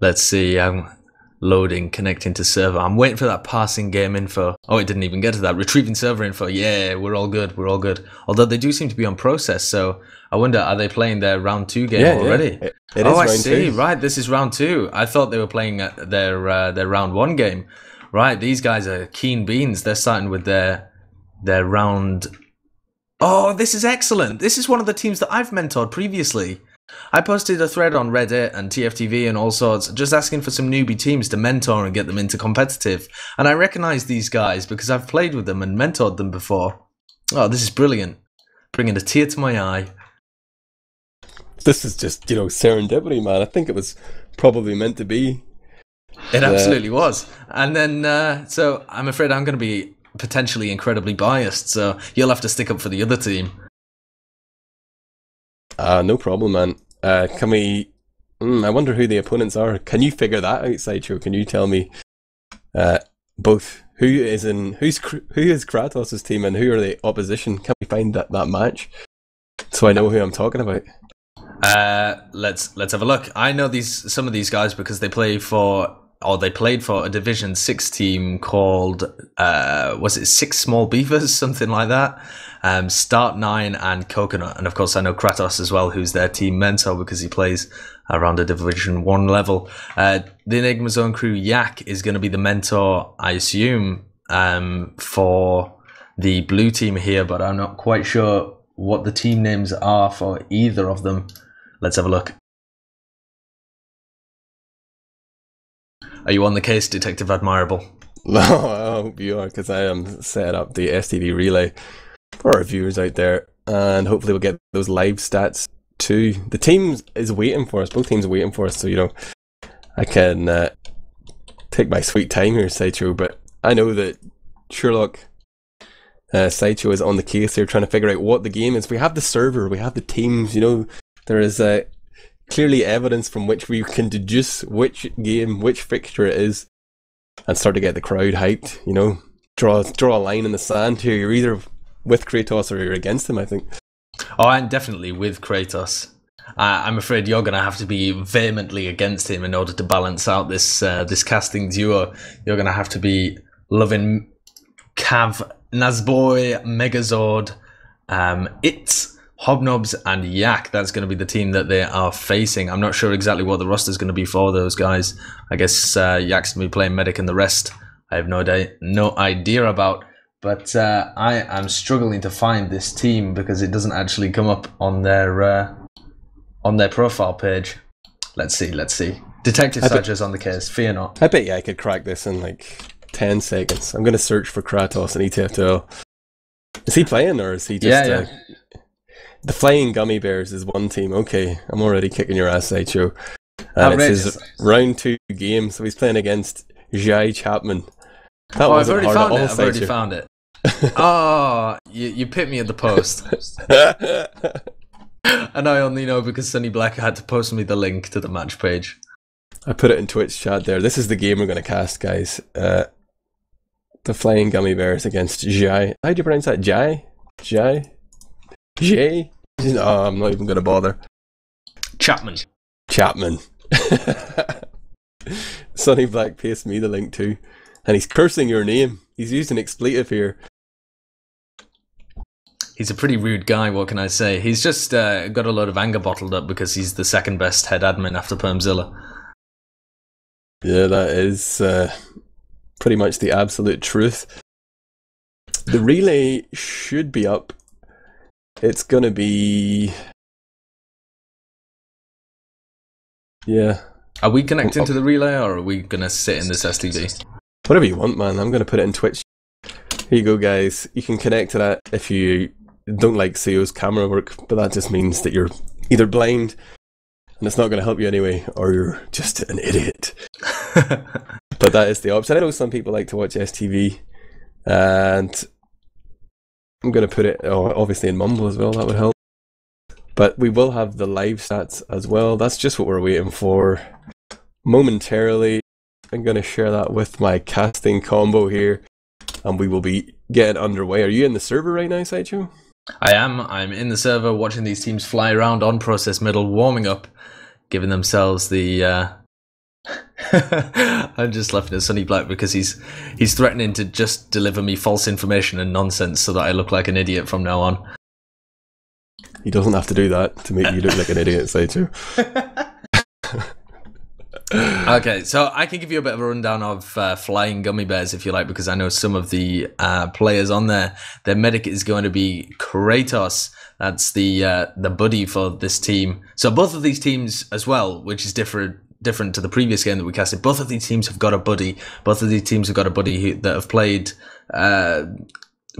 Let's see, I'm loading, connecting to server. I'm waiting for that passing game info. Oh, it didn't even get to that. Retrieving server info. Yeah, we're all good. We're all good. Although they do seem to be on process, so I wonder, are they playing their round two game already? Yeah. It is round two. Right, this is round two. I thought they were playing their round one game. Right, these guys are keen beans. They're starting with their round. Oh, this is excellent. This is one of the teams that I've mentored previously. I posted a thread on Reddit and TFTV and all sorts, just asking for some newbie teams to mentor and get them into competitive. And I recognize these guys because I've played with them and mentored them before. Oh, this is brilliant. Bringing a tear to my eye. This is just, you know, serendipity, man. I think it was probably meant to be. It absolutely was. And then, so I'm afraid I'm going to be potentially incredibly biased, so you'll have to stick up for the other team. No problem, man. Can we... I wonder who the opponents are. Can you figure that out, Sideshow? Can you tell me both who is Kratos' team and who are the opposition? Can we find that match so I know who I'm talking about? Let's have a look. I know some of these guys because they play for, or they played for, a Division 6 team called was it Six Small Beavers, something like that. Start9 and Coconut, and of course I know Kratos as well, who's their team mentor because he plays around a Division 1 level. The Enigma Zone crew Yak is going to be the mentor, I assume, for the blue team here, but I'm not quite sure what the team names are for either of them. Let's have a look. Are you on the case, Detective Admirable? No, I hope you are, because I am setting up the STD relay for our viewers out there, and hopefully we'll get those live stats too. The team is waiting for us, both teams are waiting for us, so you know, I can take my sweet time here, Sideshow, but I know that Sherlock Sideshow is on the case here, trying to figure out what the game is. We have the server, we have the teams, you know, there is clearly evidence from which we can deduce which game, which fixture it is, and start to get the crowd hyped, you know. Draw a line in the sand here, you're either with Kratos or you're against him, I think. Oh, I'm definitely with Kratos. I'm afraid you're going to have to be vehemently against him in order to balance out this this casting duo. You're going to have to be loving Cav, Nasboy, Megazord, Itz, Hobnobs and Yak. That's going to be the team that they are facing. I'm not sure exactly what the roster is going to be for those guys. I guess Yak's going to be playing Medic and the rest. I have no idea about. But I am struggling to find this team because it doesn't actually come up on their profile page. Let's see, let's see. Detective Sideshow's on the case, fear not. I bet I could crack this in like 10 seconds. I'm going to search for Kratos and ETF2L. Is he playing or is he just... Yeah. The Flying Gummi Bears is one team. Okay, I'm already kicking your ass, Sideshow. And it's his round two game, so he's playing against Jai Chapman. Oh, I've already found it. I've already found it. Oh, you pipped me at the post. And I only know because Sonny Black had to post me the link to the match page. I put it in Twitch chat there. This is the game we're going to cast, guys. The Flying Gummi Bears against Jai. How do you pronounce that? Jai? Jai? Jai? No, I'm not even going to bother. Chapman. Chapman. Sonny Black pasted me the link too. And he's cursing your name. He's using expletive here. He's a pretty rude guy, what can I say? He's just got a lot of anger bottled up because he's the second best head admin after Permzilla. Yeah, that is pretty much the absolute truth. The relay should be up. It's going to be... Yeah. Are we connecting to the relay or are we going to sit in this STD? Whatever you want, man. I'm going to put it in Twitch. Here you go, guys. You can connect to that if you don't like CEO's camera work, but that just means that you're either blind, and it's not going to help you anyway, or you're just an idiot. But that is the option. I know some people like to watch STV, and I'm going to put it, obviously, in Mumble as well. That would help. But we will have the live stats as well. That's just what we're waiting for momentarily. I'm going to share that with my casting combo here, and we will be getting underway. Are you in the server right now, Sideshow? I am. I'm in the server, watching these teams fly around on Process Middle, warming up, giving themselves I'm just laughing at Sonny Black because he's threatening to just deliver me false information and nonsense so that I look like an idiot from now on. He doesn't have to do that to make you look like an idiot, say too. Okay, so I can give you a bit of a rundown of Flying Gummi Bears if you like, because I know some of the players on there. Their medic is going to be Kratos. That's the buddy for this team. So both of these teams as well, which is different to the previous game that we casted. Both of these teams have got a buddy. Both of these teams have got a buddy who, that have played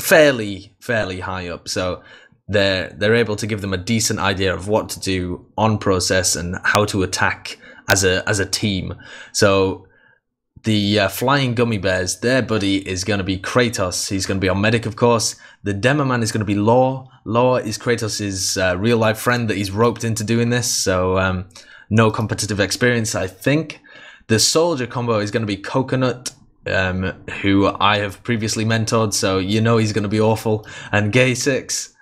fairly high up. So they're able to give them a decent idea of what to do on process and how to attack as a team. So the Flying Gummi Bears, their buddy is going to be Kratos. He's going to be our medic, of course. The Demo Man is going to be Law. Law is Kratos' real-life friend that he's roped into doing this, so no competitive experience, I think. The Soldier combo is going to be Coconut, who I have previously mentored, so you know he's going to be awful, and Gaysex.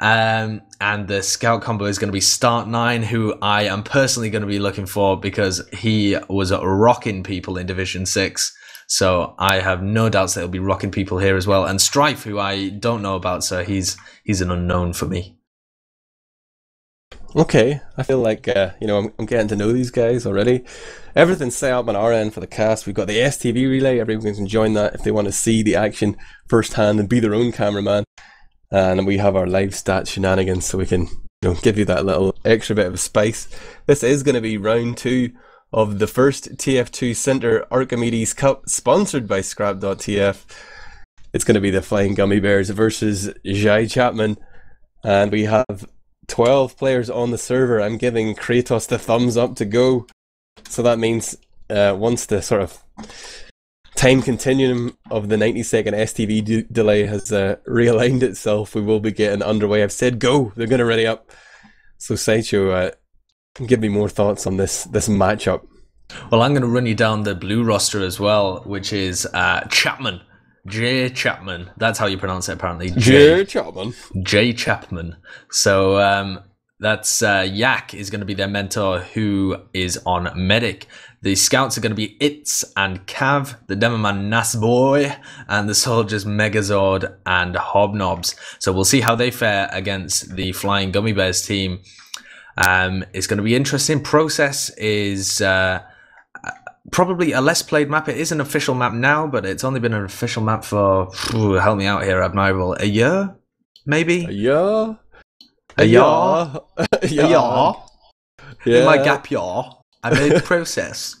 And the Scout combo is going to be Start9, who I am personally going to be looking for because he was rocking people in Division 6. So I have no doubts that he'll be rocking people here as well. And Strife, who I don't know about, so he's an unknown for me. Okay, I feel like you know, I'm getting to know these guys already. Everything's set up on our end for the cast. We've got the STV relay. Everyone can join that if they want to see the action firsthand and be their own cameraman. And we have our live stat shenanigans, so we can, you know, give you that little extra bit of spice. This is going to be round 2 of the first TF2 Center Archimedes Cup, sponsored by Scrap.tf. It's going to be the Flying Gummi Bears versus Jai Chapman. And we have 12 players on the server. I'm giving Kratos the thumbs up to go. So that means once the sort of time continuum of the 90-second STV delay has realigned itself, we will be getting underway. I've said go, they're going to ready up. So Sideshow, give me more thoughts on this matchup. Well, I'm going to run you down the blue roster as well, which is Chapman, Jai Chapman. That's how you pronounce it, apparently. Jai Chapman. Jai Chapman. So that's Yak is going to be their mentor, who is on medic. The Scouts are going to be Itz and Cav, the Demo Man Nasboy, and the Soldiers Megazord and Hobnobs. So we'll see how they fare against the Flying Gummi Bears team. It's going to be interesting. Process is probably a less played map. It is an official map now, but it's only been an official map for, help me out here, Admirable, a year, maybe? A year? A year? A year? Yeah. In my gap year. I made Process.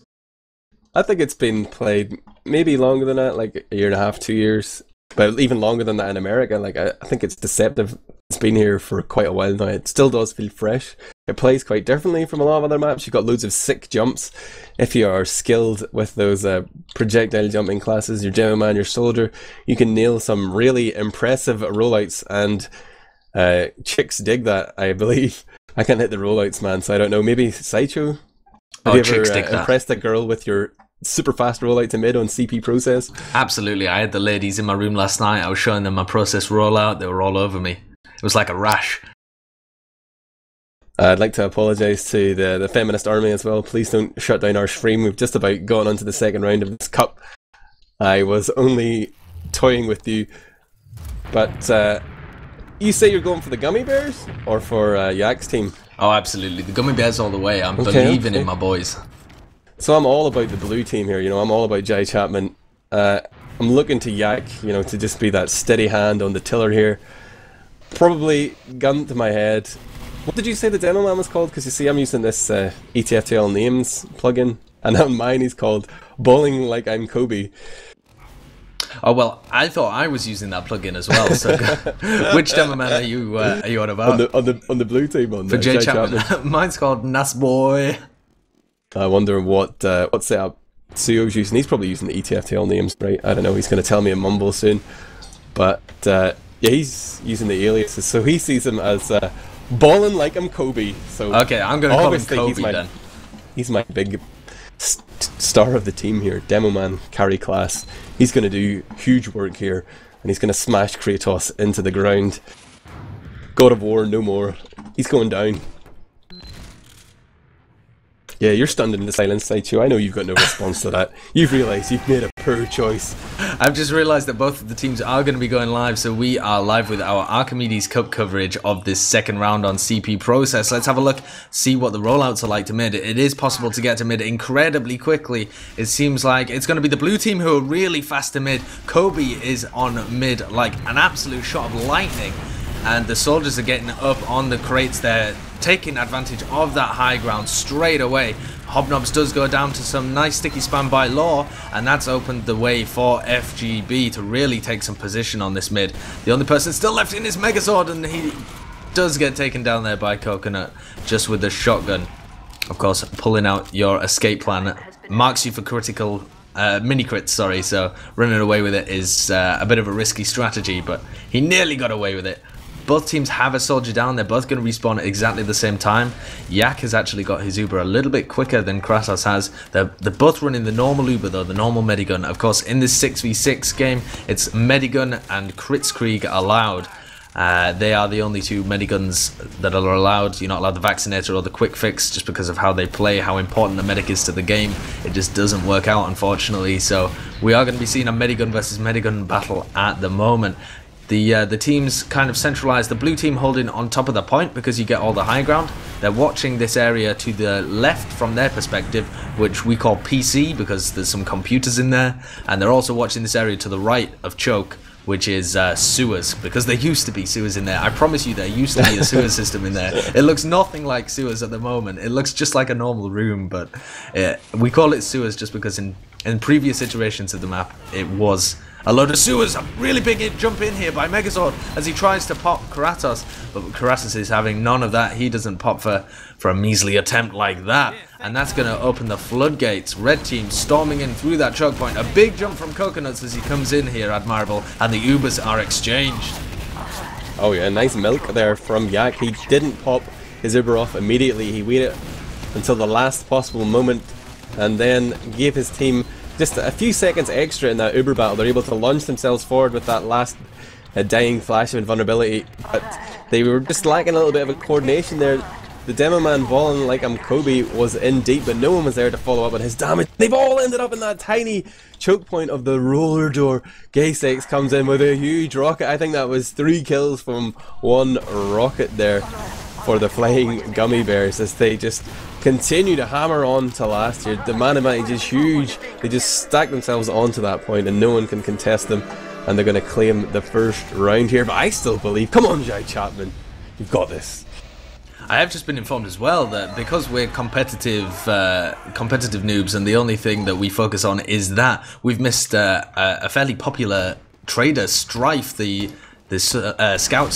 I think it's been played maybe longer than that, like a year and a half, 2 years, but even longer than that in America. Like I think it's deceptive. It's been here for quite a while now. It still does feel fresh. It plays quite differently from a lot of other maps. You've got loads of sick jumps. If you are skilled with those projectile jumping classes, your Demo Man, your Soldier, you can nail some really impressive rollouts, and chicks dig that, I believe. I can't hit the rollouts, man, so I don't know. Maybe Sideshow? Have you ever impressed a girl with your super fast rollout to mid on CP Process? Absolutely. I had the ladies in my room last night. I was showing them my Process rollout. They were all over me. It was like a rash. I'd like to apologise to the feminist army as well. Please don't shut down our stream. We've just about gone on to the second round of this cup. I was only toying with you. But you say you're going for the Gummi Bears or for Yak's team? Oh, absolutely. The Gummi Bears all the way. I'm believing in my boys. So I'm all about the blue team here. You know, I'm all about Jai Chapman. I'm looking to Yak, you know, to just be that steady hand on the tiller here. Probably, gun to my head. What did you say the Demo Man was called? Because you see, I'm using this ETF2L names plugin, and on mine he's called Bowling Like I'm Kobe. Oh, well, I thought I was using that plugin as well. So, which Demo Man are you on about? On the blue team, on for Jai Chapman. Mine's called Nasboy. I wonder what setup Suyo's using. He's probably using the ETF2L names, right? I don't know. He's going to tell me a mumble soon. But yeah, he's using the aliases, so he sees him as Ballin' Like I'm Kobe. So okay, I'm going to call him Kobe then. He's my big star of the team here, Demo Man, carry class. He's going to do huge work here, and he's going to smash Kratos into the ground. God of War, no more. He's going down. Yeah, you're stunned in the silence, Sideshow. I know you've got no response to that. You've realised you've made a poor choice. I've just realised that both of the teams are going to be going live, so we are live with our Archimedes Cup coverage of this second round on CP Process. Let's have a look, see what the rollouts are like to mid. It is possible to get to mid incredibly quickly. It seems like it's going to be the blue team who are really fast to mid. Kobe is on mid like an absolute shot of lightning, and the soldiers are getting up on the crates there, taking advantage of that high ground straight away. Hobnobs does go down to some nice sticky spam by Law, and that's opened the way for FGB to really take some position on this mid. The only person still left in is Megazord, and he does get taken down there by Coconut just with the shotgun. Of course, pulling out your escape plan marks you for critical mini crits, sorry, so running away with it is a bit of a risky strategy, but he nearly got away with it. Both teams have a soldier down. They're both going to respawn at exactly the same time. Yak has actually got his Uber a little bit quicker than Kratos has. They're both running the normal Uber though, the normal Medigun. Of course, in this 6v6 game, it's Medigun and Kritzkrieg allowed. They are the only two Mediguns that are allowed. You're not allowed the Vaccinator or the Quick Fix just because of how they play, how important the Medic is to the game. It just doesn't work out, unfortunately. So we are going to be seeing a Medigun versus Medigun battle at the moment. The teams kind of centralised, the blue team holding on top of the point because you get all the high ground. They're watching this area to the left from their perspective, which we call PC because there's some computers in there. And they're also watching this area to the right of Choke, which is sewers, because there used to be sewers in there. I promise you there used to be a sewer system in there. It looks nothing like sewers at the moment. It looks just like a normal room, but we call it sewers just because in previous iterations of the map, it was a load of sewers. A really big jump in here by Megazord as he tries to pop Kratos, but Kratos is having none of that. He doesn't pop for a measly attempt like that, and that's going to open the floodgates. Red team storming in through that choke point. A big jump from Coconuts as he comes in here, Admirable, and the Ubers are exchanged. Oh yeah, nice milk there from Yak. He didn't pop his Uber off immediately. He waited until the last possible moment and then gave his team just a few seconds extra in that Uber battle. They're able to launch themselves forward with that last dying flash of invulnerability, but they were just lacking a little bit of a coordination there. The demo man balling like I'm Kobe was in deep, but no one was there to follow up on his damage. They've all ended up in that tiny choke point of the roller door. Gaysex comes in with a huge rocket. I think that was 3 kills from 1 rocket there for the Flying Gummi Bears as they just continue to hammer on to last year. The man advantage is huge. They just stack themselves onto that point and no one can contest them, and they're going to claim the first round here. But I still believe, come on Jai Chapman, you've got this. I have just been informed as well that because we're competitive noobs and the only thing that we focus on is that, we've missed a fairly popular trader, Strife, the scout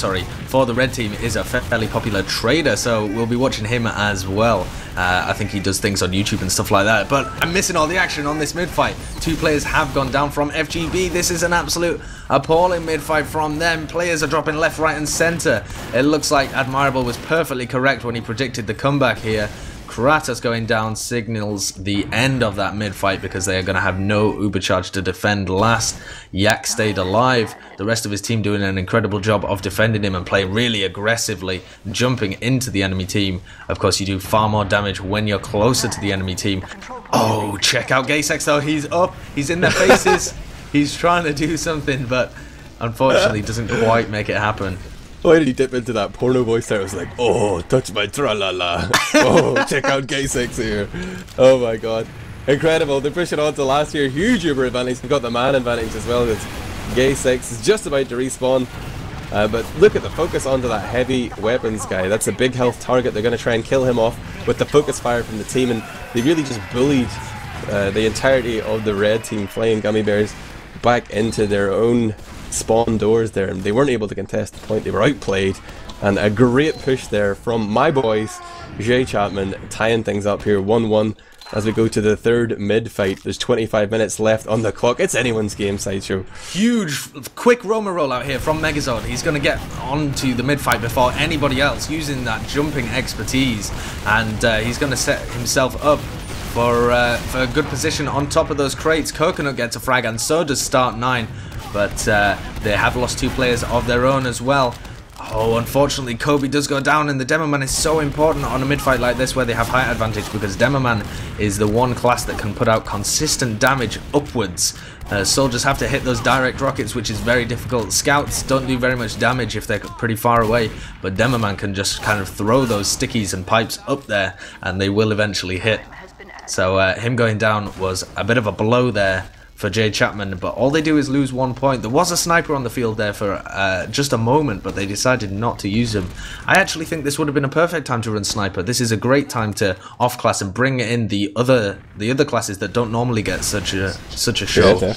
for the red team is a fairly popular trader, so we'll be watching him as well. I think he does things on YouTube and stuff like that, but I'm missing all the action on this mid fight. 2 players have gone down from FGB. This is an absolute appalling mid fight from them. Players are dropping left, right and centre. It looks like Admirable was perfectly correct when he predicted the comeback here. Kratos going down signals the end of that mid-fight because they are going to have no Uber charge to defend last. Yak stayed alive. The rest of his team doing an incredible job of defending him and playing really aggressively, jumping into the enemy team. Of course, you do far more damage when you're closer to the enemy team. Oh, check out Gaysex though. He's up. He's in their faces. He's trying to do something, but unfortunately doesn't quite make it happen. Why did he dip into that porno voice there? I was like, oh, touch my tra-la-la. Oh, check out Gaysex here. Oh my god. Incredible. They're pushing on to last year. Huge Uber advantage. They've got the man advantage as well. Gaysex is just about to respawn. But look at the focus onto that heavy weapons guy. That's a big health target. They're going to try and kill him off with the focus fire from the team. And they really just bullied the entirety of the red team, Flying Gummi Bears, back into their own spawn doors there, and they weren't able to contest the point. They were outplayed, and a great push there from my boys Jai Chapman, tying things up here 1-1 as we go to the third mid fight. There's 25 minutes left on the clock. It's anyone's game, Sideshow. Huge quick Roma rollout here from Megazord. He's going to get onto the mid fight before anybody else using that jumping expertise, and he's going to set himself up for a good position on top of those crates. Coconut gets a frag and so does Start9, but they have lost 2 players of their own as well. Oh, unfortunately, Kobe does go down, and the Demoman is so important on a mid-fight like this where they have height advantage, because Demoman is the one class that can put out consistent damage upwards. Soldiers have to hit those direct rockets, which is very difficult. Scouts don't do very much damage if they're pretty far away, but Demoman can just kind of throw those stickies and pipes up there, and they will eventually hit. So him going down was a bit of a blow there for Jai Chapman, but all they do is lose 1 point. There was a sniper on the field there for just a moment, but they decided not to use him. I actually think this would have been a perfect time to run sniper. This is a great time to off class and bring in the other classes that don't normally get such a show.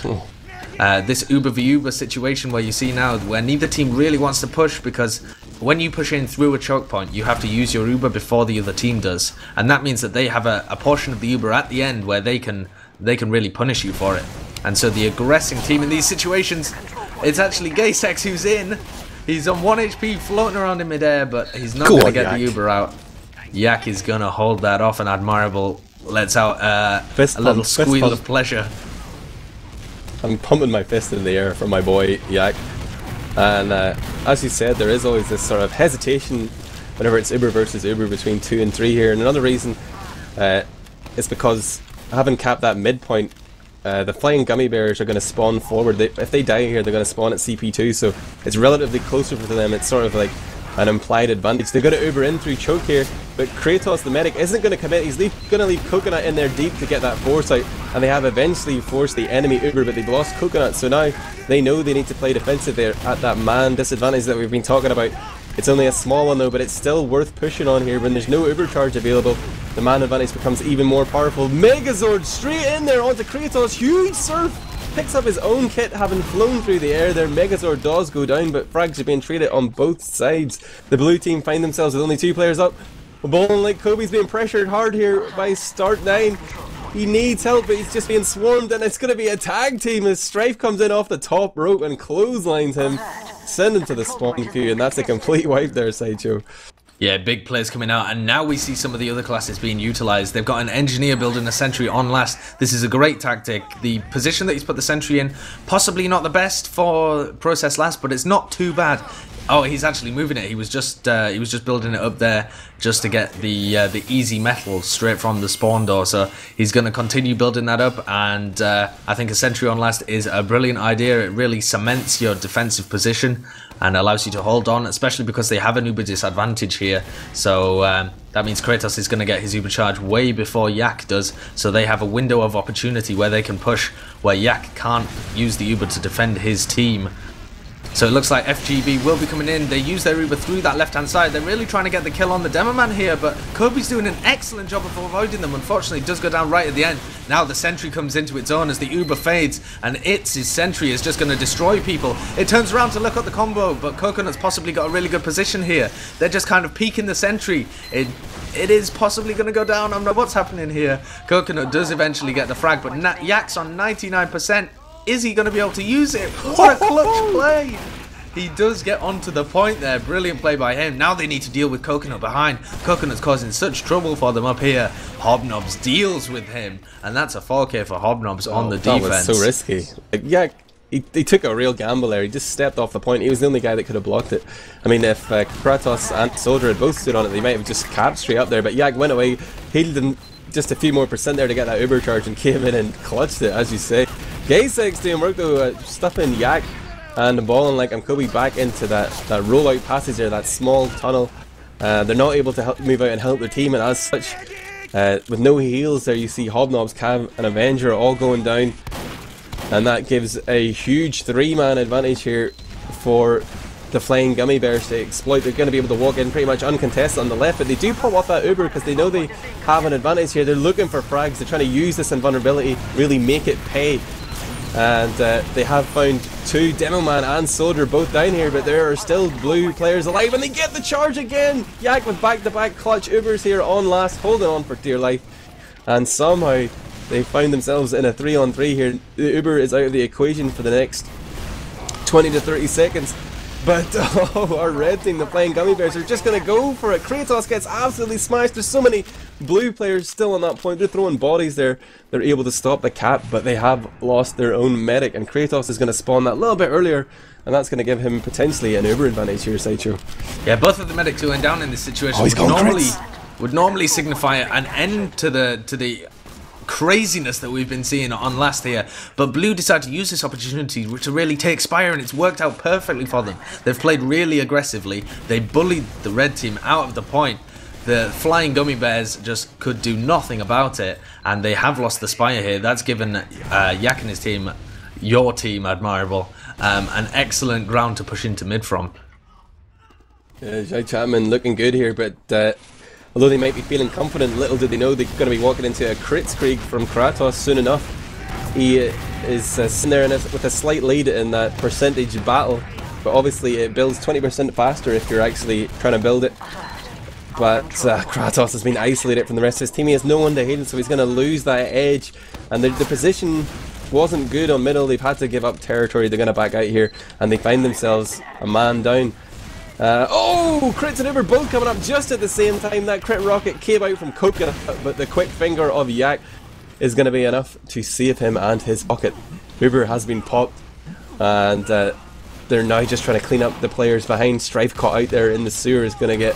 Yeah, this Uber v Uber situation where you see now, where neither team really wants to push, because when you push in through a choke point, you have to use your Uber before the other team does, and that means that they have a portion of the Uber at the end where they can really punish you for it. And so the aggressing team in these situations, it's actually Gaysex who's in. He's on 1 HP floating around in midair, but he's not going to get Yak. The Uber out. Yak is going to hold that off, and Admirable lets out a little squeal of pleasure. I'm pumping my fist in the air for my boy Yak. And as you said, there is always this sort of hesitation whenever it's Uber versus Uber between 2 and 3 here. And another reason is because having capped that midpoint, the Flying Gummi Bears are going to spawn forward. If they die here, they're going to spawn at CP2, so it's relatively closer for them. It's sort of like an implied advantage. They're going to Uber in through choke here, but Kratos the medic isn't going to commit. He's going to leave Coconut in there deep to get that foresight, and they have eventually forced the enemy Uber, but they've lost Coconut, so now they know they need to play defensive there at that man disadvantage that we've been talking about. It's only a small one though, but it's still worth pushing on here. When there's no Uber charge available, the man advantage becomes even more powerful. Megazord straight in there onto Kratos, huge surf! Picks up his own kit, having flown through the air there. Megazord does go down, but frags are being traded on both sides. The blue team find themselves with only 2 players up. Bowling like Kobe's being pressured hard here by Start9. He needs help, but he's just being swarmed, and it's going to be a tag team as Strife comes in off the top rope and clotheslines him, send him to the spawn queue, and that's a complete wipe there, Sideshow. Yeah, big players coming out, and now we see some of the other classes being utilised. They've got an engineer building a sentry on last. This is a great tactic. The position that he's put the sentry in, possibly not the best for process last, but it's not too bad. Oh, he's actually moving it. He was just building it up there just to get the easy metal straight from the spawn door. So he's going to continue building that up, and I think a sentry on last is a brilliant idea. It really cements your defensive position and allows you to hold on, especially because they have an Uber disadvantage here. So that means Kratos is going to get his Uber charge way before Yak does, so they have a window of opportunity where they can push, where Yak can't use the Uber to defend his team. So it looks like FGB will be coming in. They use their Uber through that left-hand side. They're really trying to get the kill on the Demoman here, but Kobe's doing an excellent job of avoiding them. Unfortunately, it does go down right at the end. Now the sentry comes into its own as the Uber fades, and Itz's sentry is just going to destroy people. It turns around to look at the combo, but Coconut's possibly got a really good position here. They're just kind of peeking the sentry. It is possibly going to go down. I don't know what's happening here. Coconut does eventually get the frag, but Yak's on 99%. Is he going to be able to use it? What a clutch play! He does get onto the point there. Brilliant play by him. Now they need to deal with Coconut behind. Coconut's causing such trouble for them up here. Hobnobs deals with him, and that's a 4K for Hobnobs on the defense. That was so risky. Like, yeah, he took a real gamble there. He just stepped off the point. He was the only guy that could have blocked it. I mean, if Kratos and Soldier had both stood on it, they might have just capped straight up there, but Yak went away, healed him just a few more percent there to get that Uber charge, and came in and clutched it, as you say. Gaysex doing work though, stuffing Yak and balling like I'm Kobe back into that rollout passage there, that small tunnel. They're not able to help move out and help their team, and as such, with no heals there, you see Hobnobs, Cav and Avenger all going down, and that gives a huge 3-man advantage here for the Flying Gummi Bears to exploit. They're going to be able to walk in pretty much uncontested on the left, but they do pop off that Uber because they know they have an advantage here. They're looking for frags. They're trying to use this invulnerability, really make it pay. And they have found 2, Demoman and Soldier both down here, but there are still blue players alive, and they get the charge again! Yak with back-to-back clutch Ubers here on last, holding on for dear life, and somehow they found themselves in a 3-on-3 here. The Uber is out of the equation for the next 20 to 30 seconds, But oh, our red team, the Flying Gummi Bears, are just going to go for it. Kratos gets absolutely smashed. There's so many blue players still on that point. They're throwing bodies there. They're able to stop the cat, but they have lost their own medic. And Kratos is going to spawn that a little bit earlier. And that's going to give him potentially an uber advantage here, Sideshow. Yeah, both of the medics going down in this situation would normally signify an end to the craziness that we've been seeing on last here, but Blue decided to use this opportunity to really take Spire, and it's worked out perfectly for them. They've played really aggressively, they bullied the red team out of the point, the Flying Gummi Bears just could do nothing about it, and they have lost the Spire here. That's given Yak and his team, your team, Admirable, an excellent ground to push into mid from. Yeah, Jai Chapman looking good here, but although they might be feeling confident, little do they know they're going to be walking into a crits krieg from Kratos soon enough. He is sitting there with a slight lead in that percentage battle, but obviously it builds 20% faster if you're actually trying to build it. But Kratos has been isolated from the rest of his team. He has no one to hit, so he's going to lose that edge. And the position wasn't good on middle. They've had to give up territory. They're going to back out here, and they find themselves a man down. Oh, crits and uber both coming up just at the same time. That crit rocket came out from Coconut, but the quick finger of Yak is going to be enough to save him and his pocket. Uber has been popped, and they're now just trying to clean up the players behind. Strife caught out there in the sewer is going to get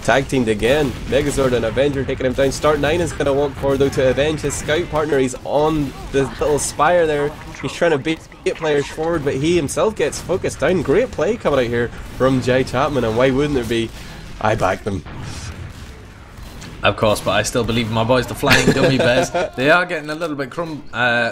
tag teamed again. Megazord and Avenger taking him down. Start9 is going to walk forward though to avenge his scout partner. He's on the little spire there. He's trying to beat players forward, but he himself gets focused down. Great play coming out here from Jai Chapman, and why wouldn't there be? I back them. Of course, but I still believe in my boys, the Flying Gummi Bears. They are getting a little bit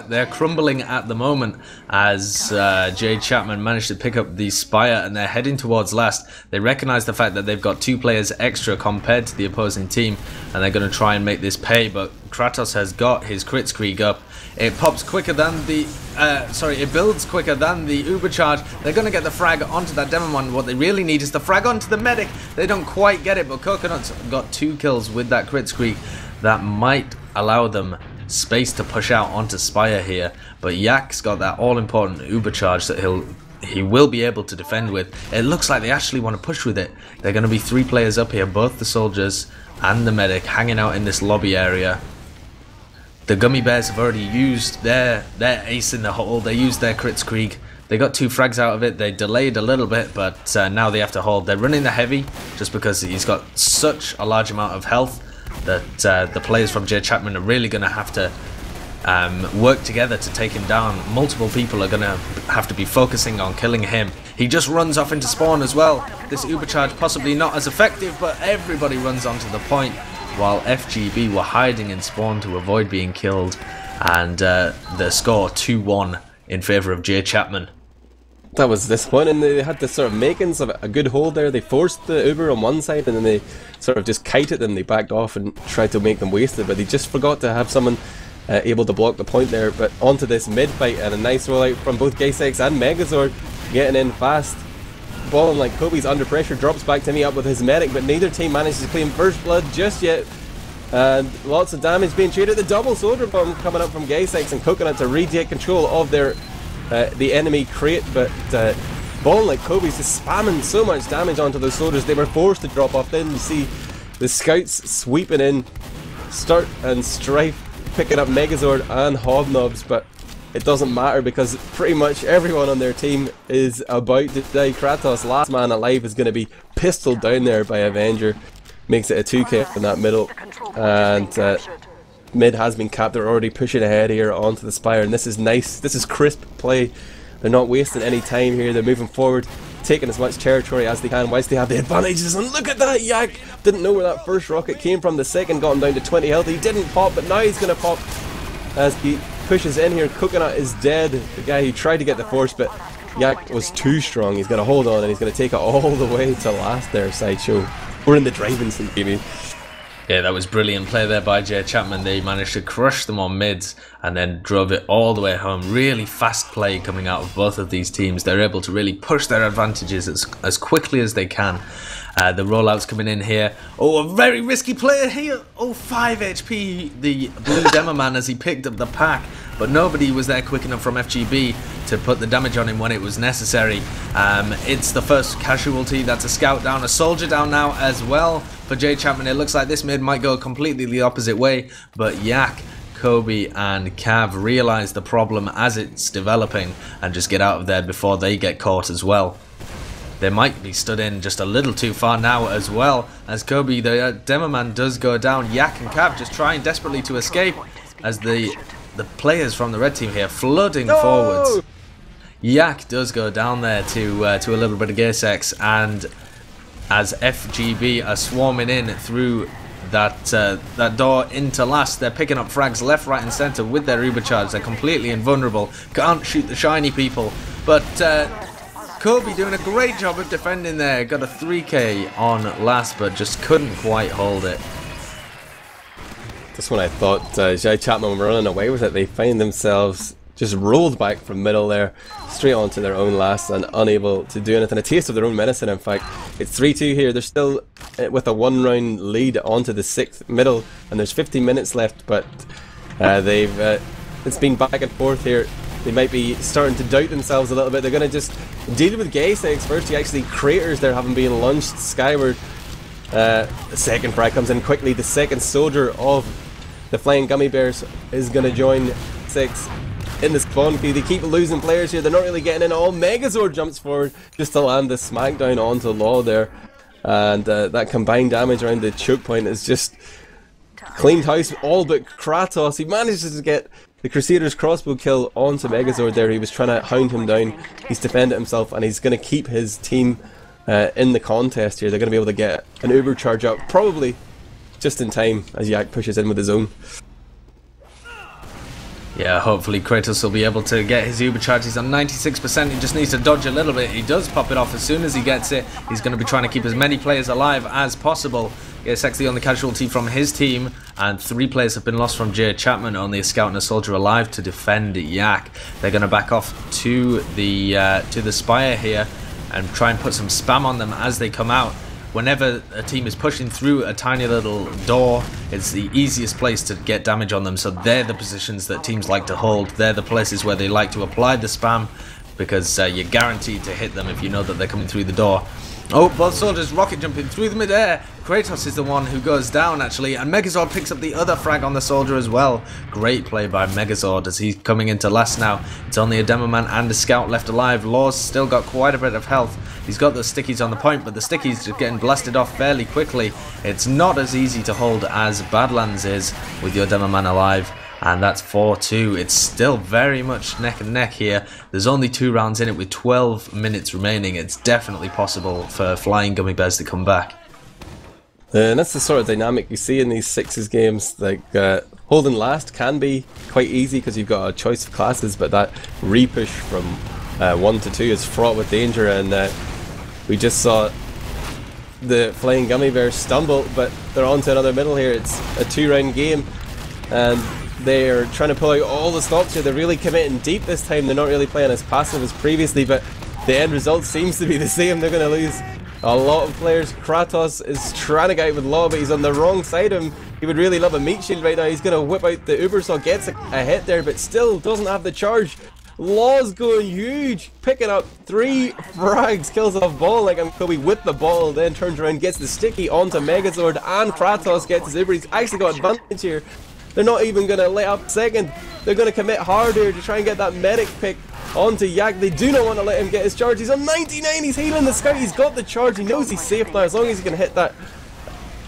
they're crumbling at the moment as Jai Chapman managed to pick up the Spire, and they're heading towards last. They recognise the fact that they've got two players extra compared to the opposing team, and they're going to try and make this pay, but Kratos has got his crits krieg up. It pops quicker than the it builds quicker than the uber charge. They're going to get the frag onto that Demon. What they really need is the frag onto the medic. They don't quite get it, but Coconut's got two kills with that crit squeak. That might allow them space to push out onto Spire here, but Yak's got that all-important uber charge that he will be able to defend with. It looks like they actually want to push with it. They're going to be three players up here, both the soldiers and the medic, hanging out in this lobby area. The Gummi Bears have already used their ace in the hole. They used their crits krieg. They got two frags out of it. They delayed a little bit, but now they have to hold. They're running the heavy just because he's got such a large amount of health that the players from Jai Chapman are really going to have to work together to take him down. Multiple people are going to have to be focusing on killing him. He just runs off into spawn as well. This uber charge possibly not as effective, but everybody runs onto the point, while FGB were hiding in spawn to avoid being killed, and the score 2-1 in favour of Jai Chapman. That was disappointing. They had the sort of makings of a good hold there. They forced the uber on one side, and then they sort of just kited them. They backed off and tried to make them waste it, but they just forgot to have someone able to block the point there. But onto this mid fight, and a nice rollout from both Gaysex and Megazord, getting in fast. Balling like Kobe's under pressure, drops back to me up with his medic, but neither team manages to claim first blood just yet. And lots of damage being traded. The double soldier bomb coming up from Gaysex and Coconut to retake control of their the enemy crate, but balling like Kobe's just spamming so much damage onto those soldiers they were forced to drop off. Then you see the scouts sweeping in, Start and Strife picking up Megazord and Hobnobs, but it doesn't matter because pretty much everyone on their team is about to die. Kratos, last man alive, is going to be pistoled down there by Avenger. Makes it a 2k in that middle. And mid has been capped. They're already pushing ahead here onto the Spire. And this is nice. This is crisp play. They're not wasting any time here. They're moving forward, taking as much territory as they can whilst they have the advantages. And look at that, Yak! Didn't know where that first rocket came from. The second got him down to 20 health. He didn't pop, but now he's going to pop as he pushes in here. Coconut is dead, the guy who tried to get the force, but Yak was too strong. He's going to hold on, and he's going to take it all the way to last there, Sideshow. We're in the driving seat, baby. Yeah, that was brilliant play there by Jai Chapman. They managed to crush them on mids and then drove it all the way home. Really fast play coming out of both of these teams. They're able to really push their advantages as quickly as they can. The rollout's coming in here. Oh, a very risky player here. Oh, 5 HP, the blue demo man, as he picked up the pack. But nobody was there quick enough from FGB to put the damage on him when it was necessary. It's the first casualty. That's a scout down, a soldier down now as well for Jai Chapman. It looks like this mid might go completely the opposite way, but Yak, Kobe and Cav realize the problem as it's developing and just get out of there before they get caught as well. They might be stood in just a little too far now as well, as Kobe the Demoman does go down. Yak and Cav just trying desperately to escape as the players from the red team here flooding forwards. Yak does go down there to a little bit of Gaysex, and as FGB are swarming in through that door into last, they're picking up frags left, right and centre with their uber charge. They're completely invulnerable, can't shoot the shiny people, but Kobe doing a great job of defending there. Got a 3k on last but just couldn't quite hold it. That's when I thought Jai Chapman were running away with it. They find themselves just rolled back from middle there, straight onto their own last and unable to do anything. A taste of their own medicine, in fact. It's 3-2 here. They're still with a one-round lead onto the 6th middle, and there's 15 minutes left, but it's been back and forth here. They might be starting to doubt themselves a little bit. They're going to just deal with Gaysex first. He actually craters there, having been launched skyward. The second frag comes in quickly. The second soldier of the Flying Gummi Bears is going to join Six in this spawn queue. They keep losing players here. They're not really getting in at all. Megazord jumps forward just to land the smackdown onto Law there. And that combined damage around the choke point is just cleaned house all but Kratos. He manages to get the Crusader's crossbow kill onto Megazord there. He was trying to hound him down. He's defended himself and he's going to keep his team in the contest here. They're going to be able to get an uber charge up, probably just in time as Yak pushes in with his own. Yeah, hopefully Kratos will be able to get his uber charge. He's on 96%, he just needs to dodge a little bit. He does pop it off as soon as he gets it. He's going to be trying to keep as many players alive as possible. It's actually on the casualty from his team, and 3 players have been lost from Jai Chapman, only a scout and a soldier alive to defend Yak. They're going to back off to the spire here and try and put some spam on them as they come out. Whenever a team is pushing through a tiny little door, it's the easiest place to get damage on them. So they're the positions that teams like to hold. They're the places where they like to apply the spam, because you're guaranteed to hit them if you know that they're coming through the door. Oh, both soldiers rocket jumping through the midair. Kratos is the one who goes down, actually, and Megazord picks up the other frag on the soldier as well. Great play by Megazord as he's coming into last now. It's only a Demoman and a Scout left alive. Law's still got quite a bit of health. He's got the stickies on the point, but the stickies just getting blasted off fairly quickly. It's not as easy to hold as Badlands is with your Demoman alive, and that's 4-2. It's still very much neck and neck here. There's only 2 rounds in it with 12 minutes remaining. It's definitely possible for Flying Gummi Bears to come back. And that's the sort of dynamic you see in these sixes games. Like holding last can be quite easy because you've got a choice of classes, but that repush from 1 to 2 is fraught with danger, and we just saw the Flying Gummi Bears stumble, but they're on to another middle here. It's a 2-round game, and they're trying to pull out all the stops here. They're really committing deep this time. They're not really playing as passive as previously, but the end result seems to be the same. They're going to lose a lot of players. Kratos is trying to get out with Law, but he's on the wrong side of him. He would really love a meat shield right now. He's going to whip out the uber, so gets a hit there, but still doesn't have the charge. Law's going huge, picking up 3 frags, kills off ball like Kobe with the ball, then turns around, gets the sticky onto Megazord, and Kratos gets his uber. He's actually got advantage here. They're not even going to let up second. They're going to commit harder to try and get that medic pick onto Yak. They do not want to let him get his charge. He's on 99, he's healing the scout, he's got the charge, he knows he's safe now. As long as he can hit that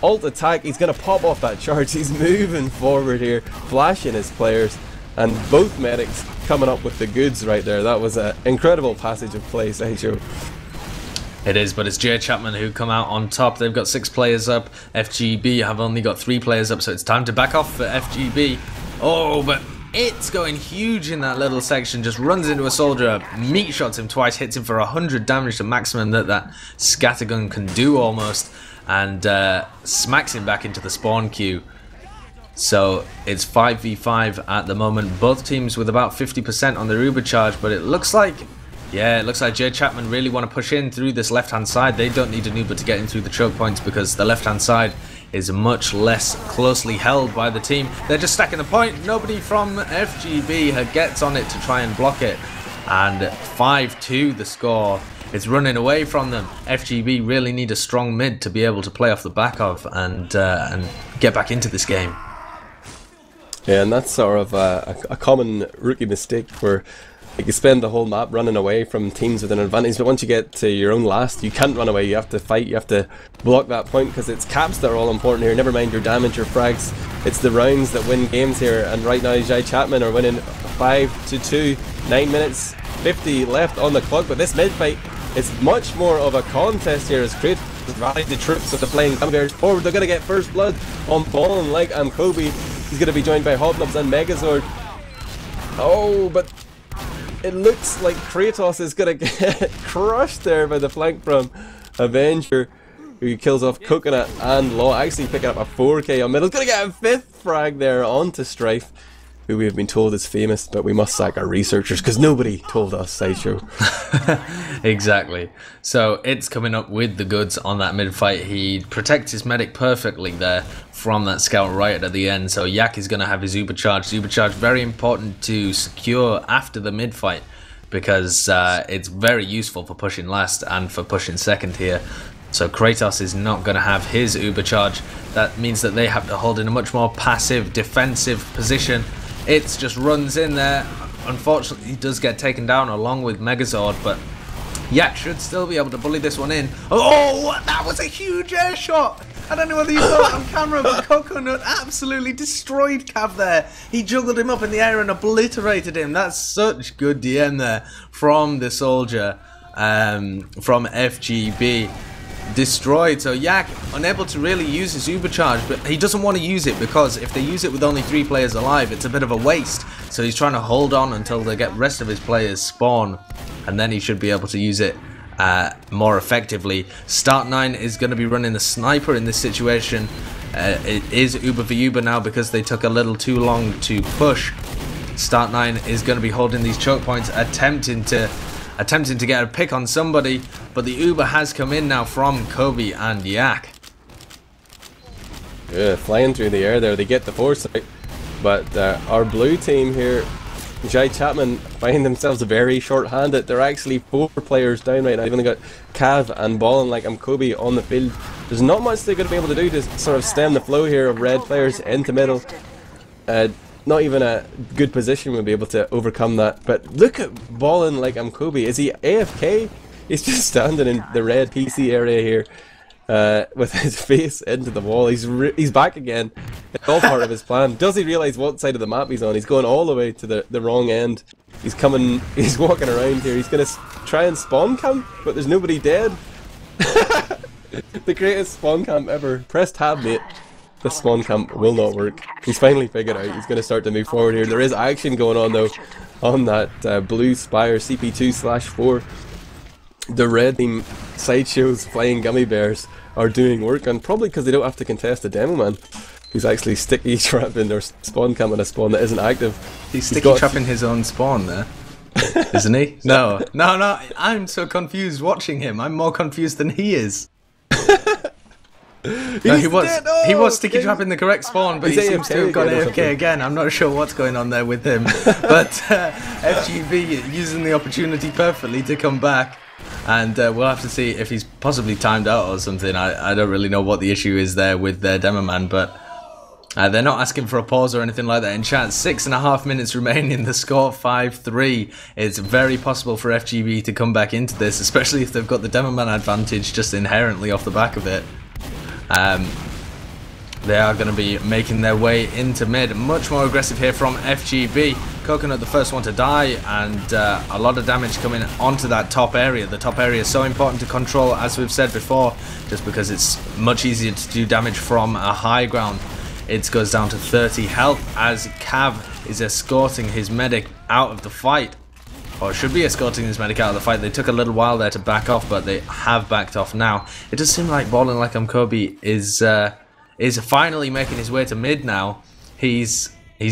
alt attack, he's going to pop off that charge. He's moving forward here, flashing his players, and both medics coming up with the goods right there. That was an incredible passage of play, Sideshow. It is, but it's Jai Chapman who come out on top. They've got 6 players up. FGB have only got 3 players up, so it's time to back off for FGB. Oh, but it's going huge in that little section. Just runs into a soldier, meat shots him twice, hits him for 100 damage, the maximum that scattergun can do almost, and smacks him back into the spawn queue. So it's 5v5 at the moment. Both teams with about 50% on their uber charge, but it looks like Yeah, it looks like Jai Chapman really want to push in through this left-hand side. They don't need a Noob to get in through the choke points because the left-hand side is much less closely held by the team. They're just stacking the point. Nobody from FGB gets on it to try and block it. And 5-2 the score. It's running away from them. FGB really need a strong mid to be able to play off the back of and get back into this game. Yeah, and that's sort of a common rookie mistake where you spend the whole map running away from teams with an advantage, but once you get to your own last, you can't run away. You have to fight, you have to block that point, because it's caps that are all important here. Never mind your damage, your frags. It's the rounds that win games here, and right now Jai Chapman are winning 5-2, 9 minutes 50 left on the clock. But this mid fight is much more of a contest here as Kratos rallied the troops of the Flying Gummi Bears forward. They're going to get first blood on Ballin like and Kobe. He's going to be joined by Hobnobs and Megazord. Oh, but it looks like Kratos is going to get crushed there by the flank from Avenger, who kills off Coconut and Law, actually picking up a 4k on middle. Going to get a 5th frag there onto Strife, who we have been told is famous, but we must sack our researchers because nobody told us, Sideshow. Exactly. So it's coming up with the goods on that mid fight. He protects his medic perfectly there from that scout right at the end. So Yak is going to have his Ubercharge. Ubercharge very important to secure after the mid fight because it's very useful for pushing last and for pushing second here. So Kratos is not going to have his Ubercharge. That means that they have to hold in a much more passive, defensive position. Itz just runs in there. Unfortunately, he does get taken down along with Megazord, but Yak should still be able to bully this one in. Oh, that was a huge air shot! I don't know whether you saw it on camera, but Coconut absolutely destroyed Cav there. He juggled him up in the air and obliterated him. That's such good DM there from the soldier, from FGB. Destroyed. So Yak unable to really use his Ubercharge, but he doesn't want to use it because if they use it with only 3 players alive, it's a bit of a waste. So he's trying to hold on until they get rest of his players spawn, and then he should be able to use it more effectively. Start9 is going to be running the sniper in this situation. It is Uber for Uber now because they took a little too long to push. Start9 is going to be holding these choke points, attempting to get a pick on somebody, but the Uber has come in now from Kobe and Yak. Yeah, flying through the air there. They get the foresight, but our blue team here, Jai Chapman, find themselves very short-handed. They're actually 4 players down right now. They've only got Cav and Ballin like I'm Kobe on the field. There's not much they're going to be able to do to sort of stem the flow here of red players into middle. Not even a good position would be able to overcome that. But look at Ballin like I'm Kobe. Is he AFK? He's just standing in the red PC area here with his face into the wall. He's back again. It's all part of his plan. Does he realise what side of the map he's on? He's going all the way to the wrong end. He's coming. He's walking around here. He's going to try and spawn camp, but there's nobody dead. The greatest spawn camp ever. Press tab, mate. The spawn camp will not work. He's finally figured out. He's going to start to move forward here. There is action going on though on that blue spire CP2/4. The red team Sideshow's Flying Gummi Bears are doing work, and probably because they don't have to contest the demo man, who's actually sticky trapping their spawn camp in a spawn that isn't active. He's sticky trapping his own spawn there, isn't he? No. I'm so confused watching him. I'm more confused than he is. No, he was sticky trapping the correct spawn, but he seems to have gone AFK again. I'm not sure what's going on there with him, but FGB using the opportunity perfectly to come back, and we'll have to see if he's possibly timed out or something. I don't really know what the issue is there with their demo man, but they're not asking for a pause or anything like that in chat. 6.5 minutes remaining. The score 5-3. It's very possible for FGB to come back into this, especially if they've got the demo man advantage just inherently off the back of it. They are going to be making their way into mid. Much more aggressive here from FGB. Coconut the first one to die, and a lot of damage coming onto that top area. The top area is so important to control, as we've said before, just because it's much easier to do damage from a high ground. It goes down to 30 health as Cav is escorting his medic out of the fight. Or should be escorting his medic out of the fight. They took a little while there to back off, but they have backed off now. It does seem like Ballin like I'm Kobe is finally making his way to mid now. He's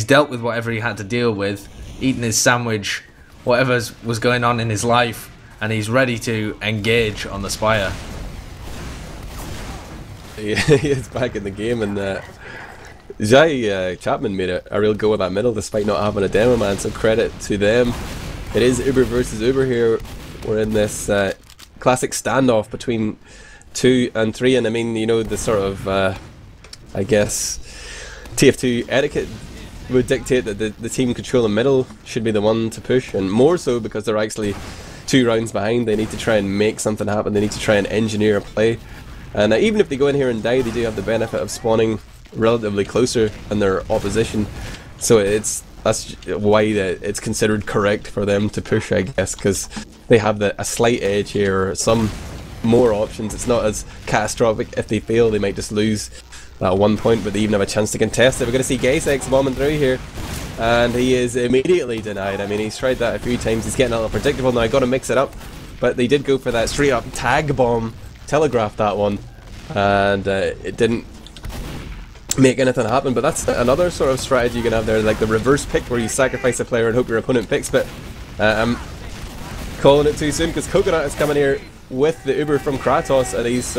dealt with whatever he had to deal with, eaten his sandwich, whatever was going on in his life, and he's ready to engage on the Spire. Yeah, he's back in the game, and Jai Chapman made a real go of that middle despite not having a demo, man, so credit to them. It is Uber versus Uber here. We're in this classic standoff between 2 and 3, and I mean, you know, the sort of, I guess, TF2 etiquette would dictate that the team controlling middle should be the one to push, and more so because they're actually 2 rounds behind. They need to try and make something happen, they need to try and engineer a play, and even if they go in here and die, they do have the benefit of spawning relatively closer than their opposition, so that's why it's considered correct for them to push, I guess, because they have a slight edge here, or some more options. It's not as catastrophic. If they fail, they might just lose that 1 point, but they even have a chance to contest it. We're going to see Gaysex bombing through here, and he is immediately denied. I mean, he's tried that a few times. He's getting a little predictable now. Got to mix it up, but they did go for that straight up tag bomb, telegraphed that one, and it didn't make anything happen. But that's another sort of strategy you can have there, like the reverse pick, where you sacrifice a player and hope your opponent picks. But I'm calling it too soon, because Coconut is coming here with the Uber from Kratos, and he's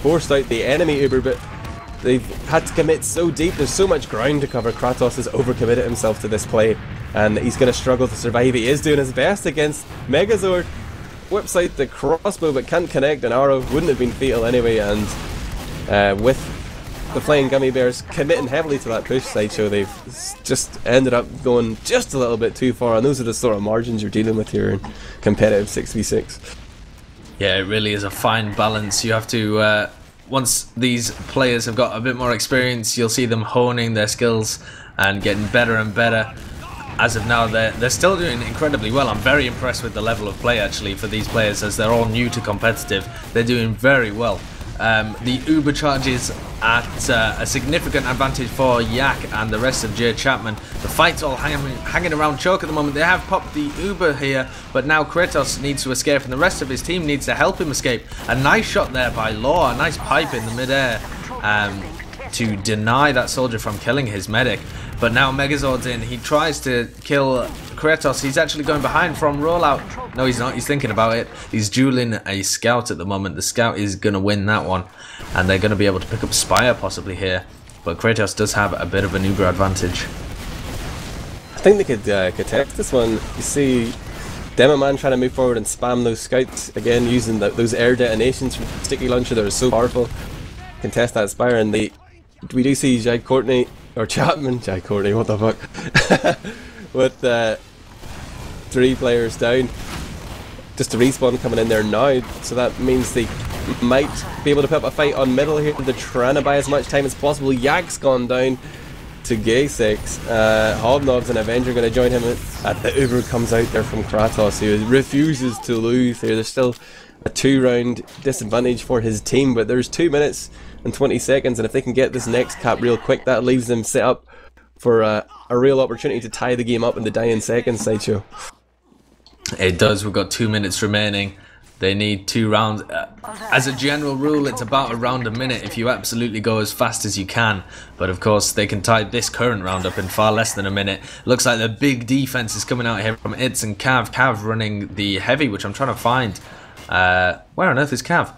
forced out the enemy Uber, but they've had to commit so deep, there's so much ground to cover. Kratos has overcommitted himself to this play, and he's going to struggle to survive. He is doing his best against Megazord. Whips out the crossbow but can't connect an arrow, wouldn't have been fatal anyway, and with the Flying Gummi Bears committing heavily to that push, Sideshow, they've just ended up going just a little bit too far, and those are the sort of margins you're dealing with here in competitive 6v6. Yeah, it really is a fine balance. You have to, once these players have got a bit more experience, you'll see them honing their skills and getting better and better. As of now, they're still doing incredibly well. I'm very impressed with the level of play, actually, for these players, as they're all new to competitive. They're doing very well. The Uber charges at a significant advantage for Yak and the rest of Jai Chapman. The fight's all hanging around choke at the moment. They have popped the Uber here, but now Kratos needs to escape, and the rest of his team needs to help him escape. A nice shot there by Law, a nice pipe in the midair to deny that soldier from killing his medic. But now Megazord's in. He tries to kill Kratos. He's actually going behind from rollout. No, he's not. He's thinking about it. He's dueling a scout at the moment. The scout is going to win that one, and they're going to be able to pick up Spire possibly here. But Kratos does have a bit of an Uber advantage. I think they could test this one. You see Demoman trying to move forward and spam those scouts again, using those air detonations from the sticky launcher that are so powerful. Contest that Spire, and we do see Jai Chapman, what the fuck, with 3 players down, just a respawn coming in there now, so that means they might be able to put up a fight on middle here. They're trying to buy as much time as possible. Yak's gone down to Gaysex, Hobnobs and Avenger are going to join him, and the Uber comes out there from Kratos, who refuses to lose here. There's still a 2-round disadvantage for his team, but there's 2 minutes and 20 seconds, and if they can get this next cap real quick, that leaves them set up for a real opportunity to tie the game up in the dying seconds, Sideshow. It does. We've got 2 minutes remaining. They need 2 rounds. As a general rule, it's about around a minute if you absolutely go as fast as you can. But of course, they can tie this current round up in far less than a minute. Looks like the big defense is coming out here from Itz and Cav. Cav running the heavy, which I'm trying to find. Where on earth is Cav?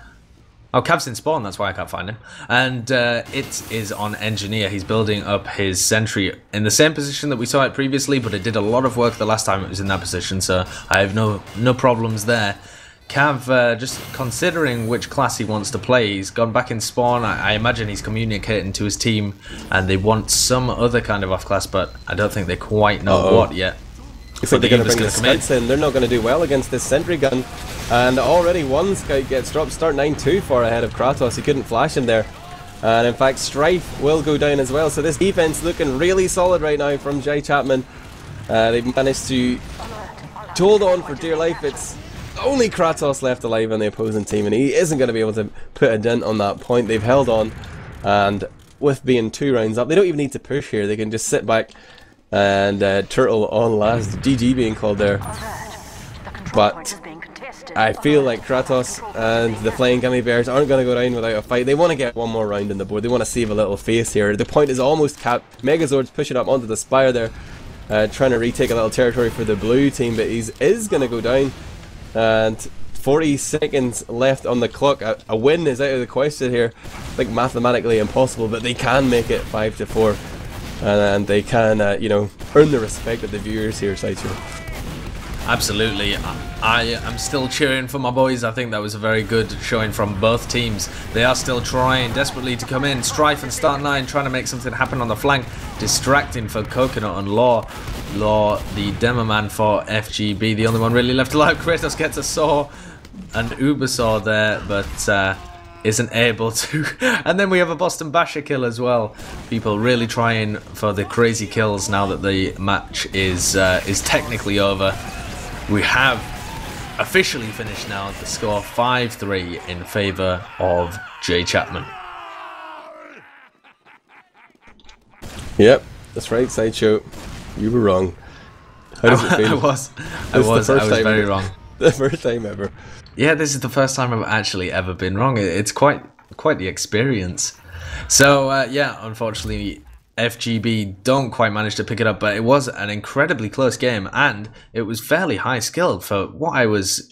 Oh, Cav's in spawn, that's why I can't find him. And It is on engineer. He's building up his sentry in the same position that we saw it previously, but it did a lot of work the last time it was in that position, so I have no problems there. Cav, just considering which class he wants to play, he's gone back in spawn. I imagine he's communicating to his team, and they want some other kind of off-class, but I don't think they quite know what yet. So they're going to bring the scouts in. They're not going to do well against this sentry gun, and already one scout gets dropped. Start9 too far ahead of Kratos. He couldn't flash him there, and in fact Strife will go down as well. So this defense looking really solid right now from Jai Chapman. They've managed to hold on for dear life. It's only Kratos left alive on the opposing team, and he isn't going to be able to put a dent on that point. They've held on, and with being 2 rounds up, they don't even need to push here. They can just sit back and Turtle on last. GG being called there, but I feel like Kratos and the Flying Gummi Bears aren't going to go down without a fight. They want to get 1 more round on the board. They want to save a little face here. The point is almost capped. Megazord's pushing up onto the Spire there, trying to retake a little territory for the blue team, but he is going to go down. And 40 seconds left on the clock. A win is out of the question here. I think mathematically impossible, but they can make it 5-4. And they can, you know, earn the respect of the viewers here, Sideshow. Absolutely. I am still cheering for my boys. I think that was a very good showing from both teams. They are still trying desperately to come in. Strife and Start9 trying to make something happen on the flank. Distracting for Coconut and Law. Law, the demo man for FGB. The only one really left alive. Kratos gets a saw and Ubersaw there, but isn't able to. And then we have a Boston Basher kill as well. People really trying for the crazy kills now that the match is technically over. We have officially finished now at the score 5-3 in favour of Jai Chapman. Yep, that's right, Sideshow. You were wrong. How does it feel? I was very wrong. The first time ever. Yeah, this is the first time I've actually ever been wrong. It's quite the experience. So yeah, unfortunately FGB don't quite manage to pick it up, but it was an incredibly close game, and it was fairly high skilled for what I was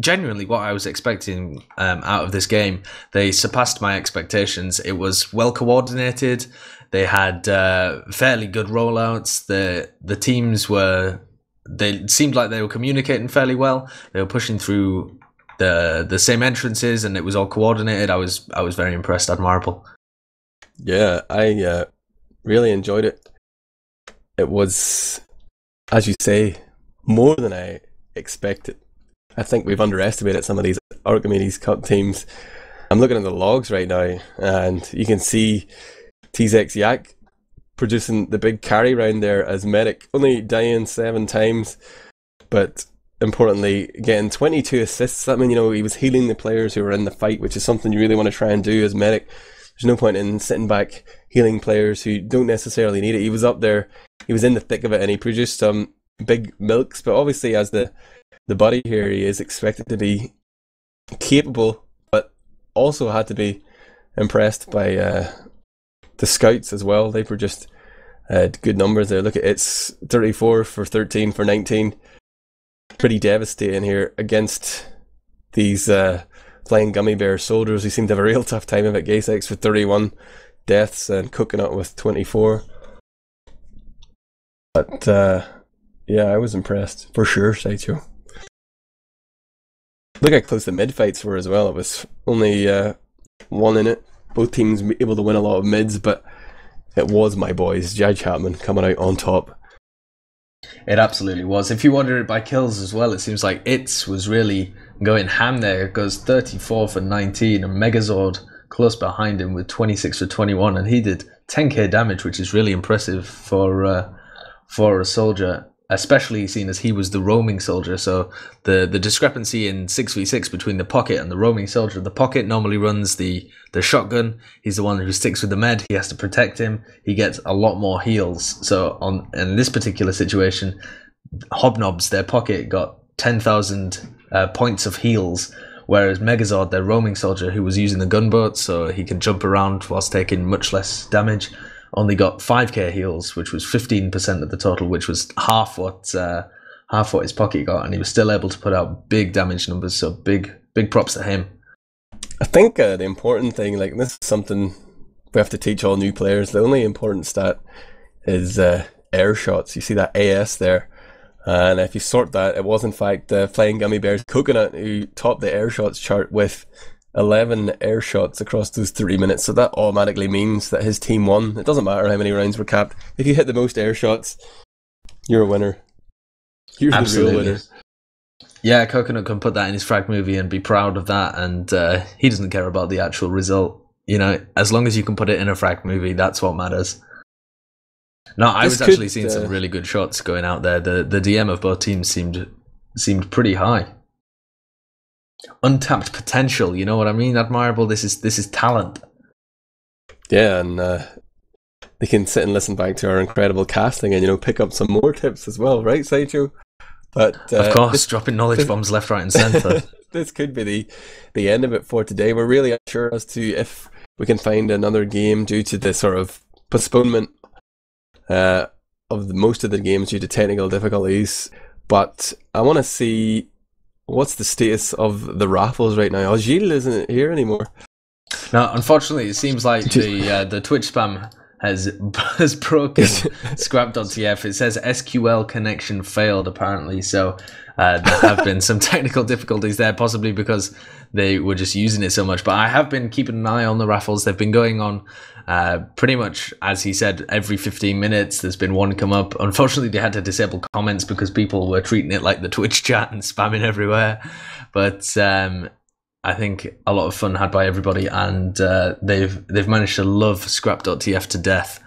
genuinely what I was expecting out of this game. They surpassed my expectations. It was well coordinated. They had fairly good rollouts. The teams were, they seemed like they were communicating fairly well. They were pushing through the same entrances, and it was all coordinated. I was very impressed, Admirable. Yeah, I really enjoyed it. It was, as you say, more than I expected. I think we've underestimated some of these Archimedes Cup teams. I'm looking at the logs right now, and you can see TZX Yak producing the big carry round there as medic, only dying 7 times, but importantly getting 22 assists. That means, you know, he was healing the players who were in the fight, which is something you really want to try and do as medic. There's no point in sitting back healing players who don't necessarily need it. He was up there, he was in the thick of it, and he produced some big milks. But obviously, as the buddy here, he is expected to be capable, but also had to be impressed by the scouts as well. They produced good numbers there. Look at Itz, 34 for 13 for 19. Pretty devastating here against these Flying Gummi Bear soldiers who seem to have a real tough time of it. Gaysex with 31 deaths and Coconut with 24. But yeah, I was impressed for sure, Sideshow. Look how close the mid fights were as well. It was only one in it. Both teams were able to win a lot of mids, but it was my boys, Jai Chapman, coming out on top. It absolutely was. If you order it by kills as well, it seems like Itz was really going ham there. It goes 34 for 19, and Megazord close behind him with 26 for 21, and he did 10k damage, which is really impressive for a soldier, especially seeing as he was the roaming soldier. So the discrepancy in 6v6 between the pocket and the roaming soldier. The pocket normally runs the shotgun. He's the one who sticks with the med. He has to protect him. He gets a lot more heals. So in this particular situation, Hobnobs, their pocket, got 10,000 points of heals, whereas Megazord, their roaming soldier, who was using the gunboat so he could jump around whilst taking much less damage, only got 5k heals, which was 15% of the total, which was half what his pocket got, and he was still able to put out big damage numbers. So big props to him. I think the important thing, like this is something we have to teach all new players. The only important stat is air shots. You see that AS there, and if you sort that, it was in fact the Flying Gummi Bears Coconut who topped the air shots chart with 11 air shots across those 3 minutes. So that automatically means that his team won. It doesn't matter how many rounds were capped. If you hit the most air shots, you're a winner. You're absolutely the real winner. Yeah, Coconut can put that in his frag movie and be proud of that, and he doesn't care about the actual result. You know, as long as you can put it in a frag movie, that's what matters. No, I was actually seeing some really good shots going out there. The DM of both teams seemed pretty high. Untapped potential, you know what I mean, Admirable? This is talent. Yeah, and they can sit and listen back to our incredible casting and, you know, pick up some more tips as well, right, Sideshow? But of course, dropping knowledge bombs left, right and centre. This could be the end of it for today. We're really unsure as to if we can find another game due to the sort of postponement have most of the games due to technical difficulties, but I want to see what's the status of the raffles right now. Gilles isn't here anymore. Now, unfortunately, it seems like the Twitch spam has broken Scrap.tf. It says SQL connection failed, apparently, so there have been some technical difficulties there, possibly because they were just using it so much. But I have been keeping an eye on the raffles. They've been going on pretty much, as he said, every 15 minutes. There's been one come up. Unfortunately, they had to disable comments because people were treating it like the Twitch chat and spamming everywhere. But I think a lot of fun had by everybody, and they've managed to love Scrap.tf to death,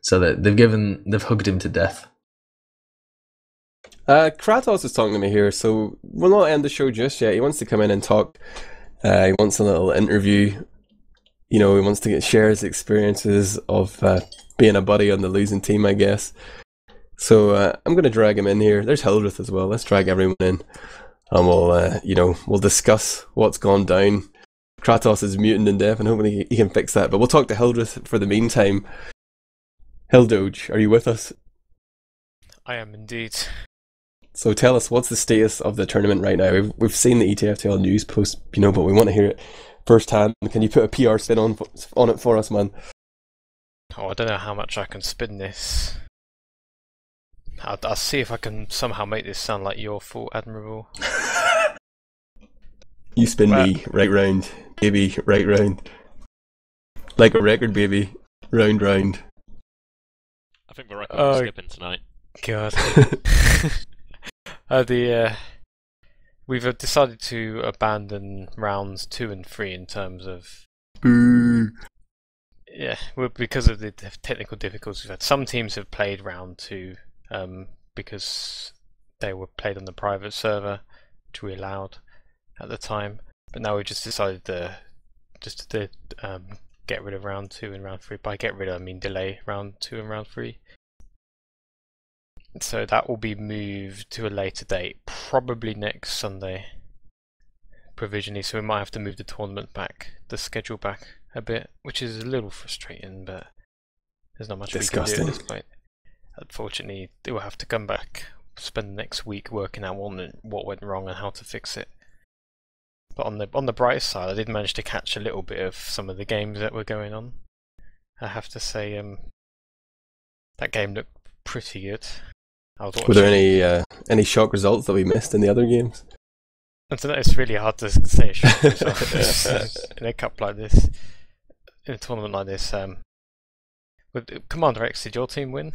so that they've hugged him to death. Kratos is talking to me here, so we'll not end the show just yet. He wants to come in and talk. He wants a little interview. You know, he wants to share his experiences of being a buddy on the losing team, I guess. So I'm going to drag him in here. There's Hildreth as well. Let's drag everyone in. And we'll discuss what's gone down. Kratos is mutant and deaf, and hopefully he can fix that. But we'll talk to Hildreth for the meantime. Hildoge, are you with us? I am indeed. So tell us, what's the status of the tournament right now? We've seen the ETF2L news post, you know, but we want to hear it firsthand. Can you put a PR spin on it for us, man? Oh, I don't know how much I can spin this. I'll see if I can somehow make this sound like your fault, Admirable. You spin me right round, baby, right round. Like a record, baby. Round, round. I think the record is skipping tonight. God. We've decided to abandon rounds 2 and 3 in terms of... Boo! Yeah, well, because of the technical difficulties we've had. Some teams have played round 2... because they were played on the private server, which we allowed at the time. But now we've just decided to get rid of round 2 and round 3. By get rid of, I mean delay round 2 and round 3. So that will be moved to a later date, probably next Sunday, provisionally. So we might have to move the tournament back, the schedule back a bit, which is a little frustrating, but there's not much we can do at this point. Unfortunately, they will have to come back, spend the next week working out what went wrong and how to fix it. But on the bright side, I did manage to catch a little bit of some of the games that were going on. I have to say, that game looked pretty good. Were there any shock results that we missed in the other games? I don't know, it's really hard to say a shock result in a cup like this, in a tournament like this. Commander X, did your team win?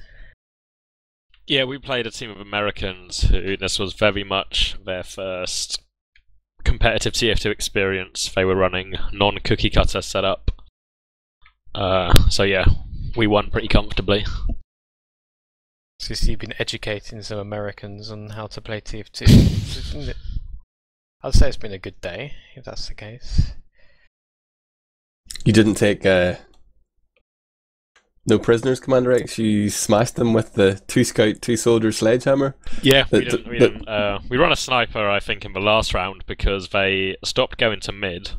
Yeah, we played a team of Americans who this was very much their first competitive TF2 experience. They were running non-cookie cutter setup. So yeah, we won pretty comfortably. So you've been educating some Americans on how to play TF2. I'd say it's been a good day, if that's the case. You didn't take... No prisoners, Commander X. You smashed them with the 2 scout, 2 soldier sledgehammer. Yeah, we ran a sniper, I think, in the last round because they stopped going to mid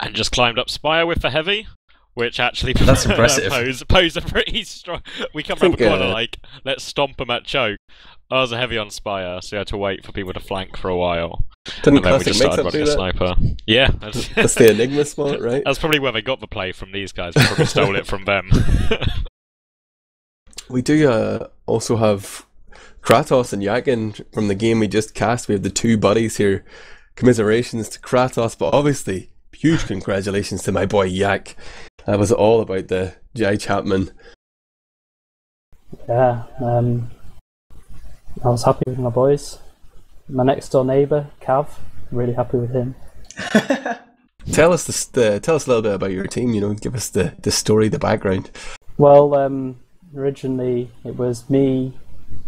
and just climbed up spire with the heavy, which actually that's impressive. Posed a pretty strong. We come around the corner like, let's stomp them at choke. I was a heavy on spire, so you had to wait for people to flank for a while. And then we just started running a sniper. Yeah. That's the Enigma spot, right? That's probably where they got the play from these guys. They probably stole it from them. We do also have Kratos and Yakin from the game we just cast. We have the two buddies here. Commiserations to Kratos, but obviously huge congratulations to my boy Yak. That was all about the Jai Chapman. Yeah, I was happy with my boys. My next door neighbour, Cav, really happy with him. Tell us a little bit about your team. You know, give us the story, the background. Well, originally it was me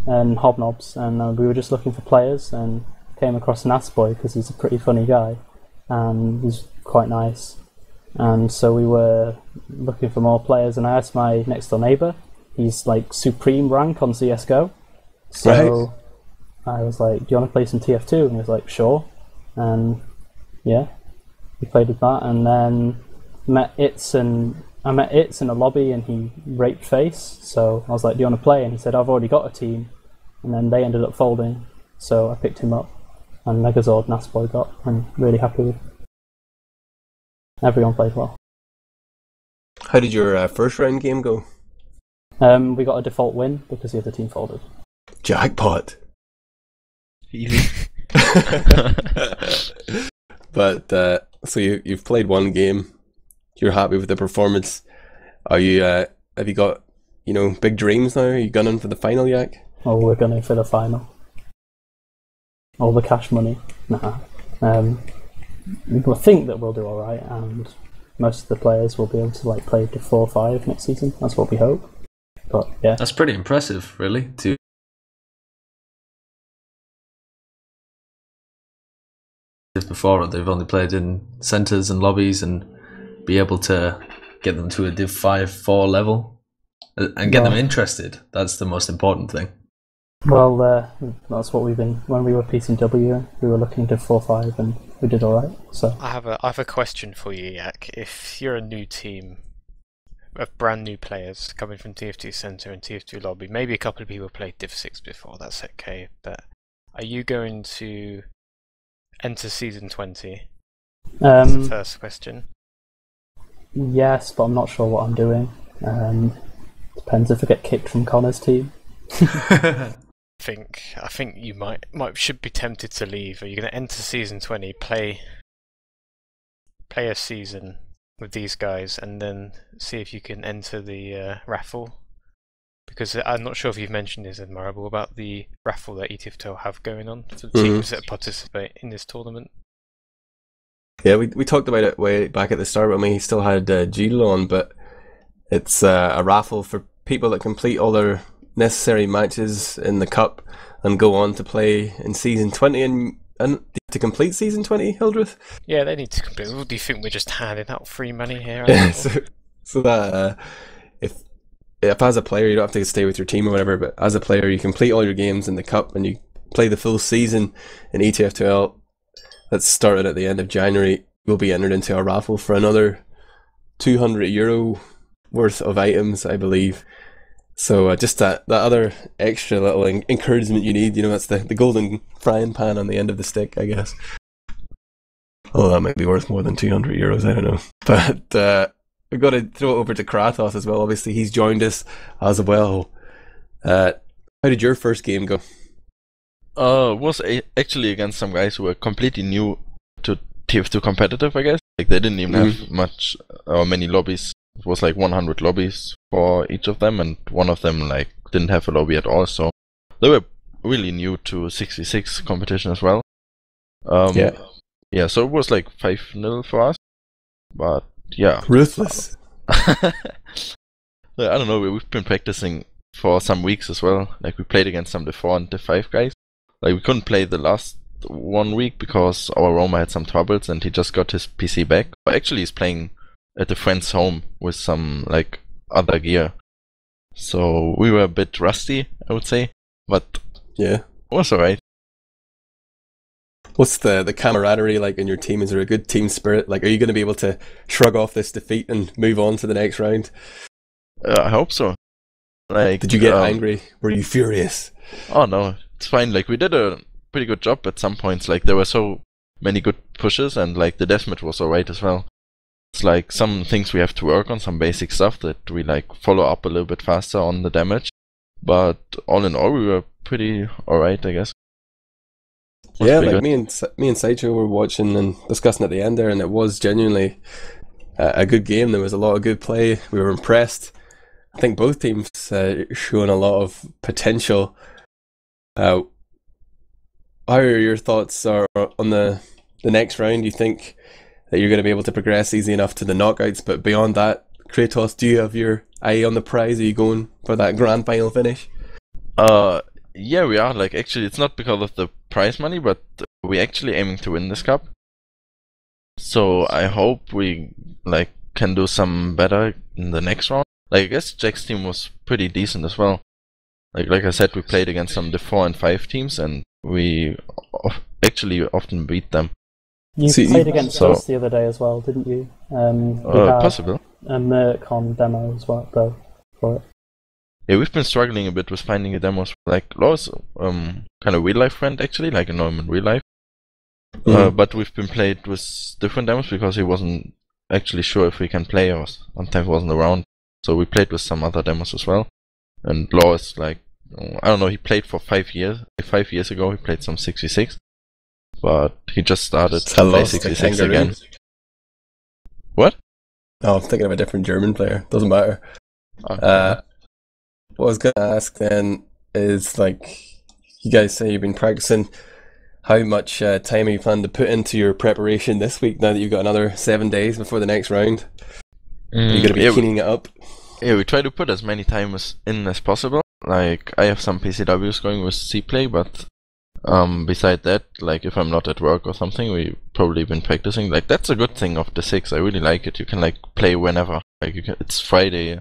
and Hobnobs, and we were just looking for players and came across Nasboy because he's a pretty funny guy and he's quite nice. And so we were looking for more players, and I asked my next door neighbour. He's like supreme rank on CS:GO, so. Right. I was like, do you want to play some TF2? And he was like, sure. And yeah, we played with that and then met Itz and I met Itz in a lobby and he raped face, so I was like, do you want to play? And he said, I've already got a team. And then they ended up folding, so I picked him up. And Megazord Nasboy got, and really happy with him. Everyone played well. How did your first round game go? We got a default win because the other team folded. Jackpot! Easy. But, so you've played one game, you're happy with the performance. Are you, have you got, you know, big dreams now? Are you gunning for the final, Yak? Oh, we're gunning for the final. All the cash money. Nah. People think that we'll do alright, and most of the players will be able to like play to 4 or 5 next season. That's what we hope. But yeah, that's pretty impressive, really. Too. Before they've only played in centres and lobbies, and be able to get them to a Div 5-4 level and get them interested. That's the most important thing. Well, that's what we've been. When we were PCW, we were looking to 4-5, and we did all right. So I have a question for you, Yak. If you're a new team of brand new players coming from TF2 Center and TF2 Lobby, maybe a couple of people played Div 6 before. That's okay. But are you going to enter Season 20? That's the first question. Yes, but I'm not sure what I'm doing. Depends if I get kicked from Connor's team. I think you should be tempted to leave. Are you going to enter Season 20, play a season with these guys, and then see if you can enter the raffle? Because I'm not sure if you've mentioned this, Admirable, about the raffle that ETF2 have going on for teams that participate in this tournament. Yeah, we talked about it way back at the start, but we still had Gilo on, but it's a raffle for people that complete all their necessary matches in the cup and go on to play in Season 20 and to complete Season 20, Hildreth? Yeah, they need to complete. What do you think, we're just handing out free money here? Yeah, so that if as a player you don't have to stay with your team or whatever, but as a player you complete all your games in the cup and you play the full season in ETF2L that's started at the end of January, you'll be entered into a raffle for another €200 worth of items, I believe. So just that other extra little encouragement you need, you know, that's the golden frying pan on the end of the stick, I guess. Oh, that might be worth more than €200, I don't know. But we've got to throw it over to Kratos as well. Obviously, he's joined us as well. How did your first game go? It was actually against some guys who were completely new to TF2 competitive, I guess. Like, they didn't even have much or many lobbies. It was like 100 lobbies for each of them, and one of them like didn't have a lobby at all, so they were really new to 66 competition as well. Yeah, so it was like 5-0 for us, but yeah. Ruthless. I don't know, we've been practicing for some weeks as well, like we played against some Div 4 and Div 5 guys. Like we couldn't play the last 1 week because our Roma had some troubles and he just got his PC back. But actually he's playing at a friend's home with some like other gear, so we were a bit rusty, I would say, but yeah, it was alright. What's the camaraderie like in your team? Is there a good team spirit? Like, are you going to be able to shrug off this defeat and move on to the next round? I hope so. Like, did you get angry? Were you furious? Oh no, it's fine. Like, we did a pretty good job at some points. Like, there were so many good pushes, and like the deathmatch was alright as well. It's like some things we have to work on, some basic stuff that we like follow up a little bit faster on the damage, but all in all we were pretty alright, I guess. Yeah, like me and Sideshow were watching and discussing at the end there, and it was genuinely a good game. There was a lot of good play, we were impressed. I think both teams showing a lot of potential. How are your thoughts on the next round? Do you think that you're going to be able to progress easy enough to the knockouts, but beyond that, Kratos, do you have your eye on the prize? Are you going for that grand final finish? Yeah, we are. Like, actually, it's not because of the prize money, but we're actually aiming to win this cup. So I hope we like can do some better in the next round. Like, I guess Jack's team was pretty decent as well. Like I said, we played against some Div 4 and 5 teams, and we actually often beat them. You played against us the other day as well, didn't you? Possible. a Mercon demo as well, though, for it. Yeah, we've been struggling a bit with finding the demos. Like, Law's kind of real-life friend, actually, like I know him in real life. Mm. But we've been played with different demos because he wasn't actually sure if we can play, or sometimes wasn't around. So we played with some other demos as well. And Law is like, I don't know, he played for 5 years. 5 years ago, he played some 66. But he just started to play 66 again. What? Oh, I'm thinking of a different German player. Doesn't matter. Okay. What I was going to ask then is, like, you guys say you've been practicing. How much time are you planning to put into your preparation this week now that you've got another 7 days before the next round? Are you going to be cleaning it up? Yeah, we try to put as many times in as possible. Like, I have some PCWs going with C-Play, but beside that, like, if I'm not at work or something, we've probably been practicing. Like, that's a good thing of the 6. I really like it. You can, like, play whenever. Like, you can, it's Friday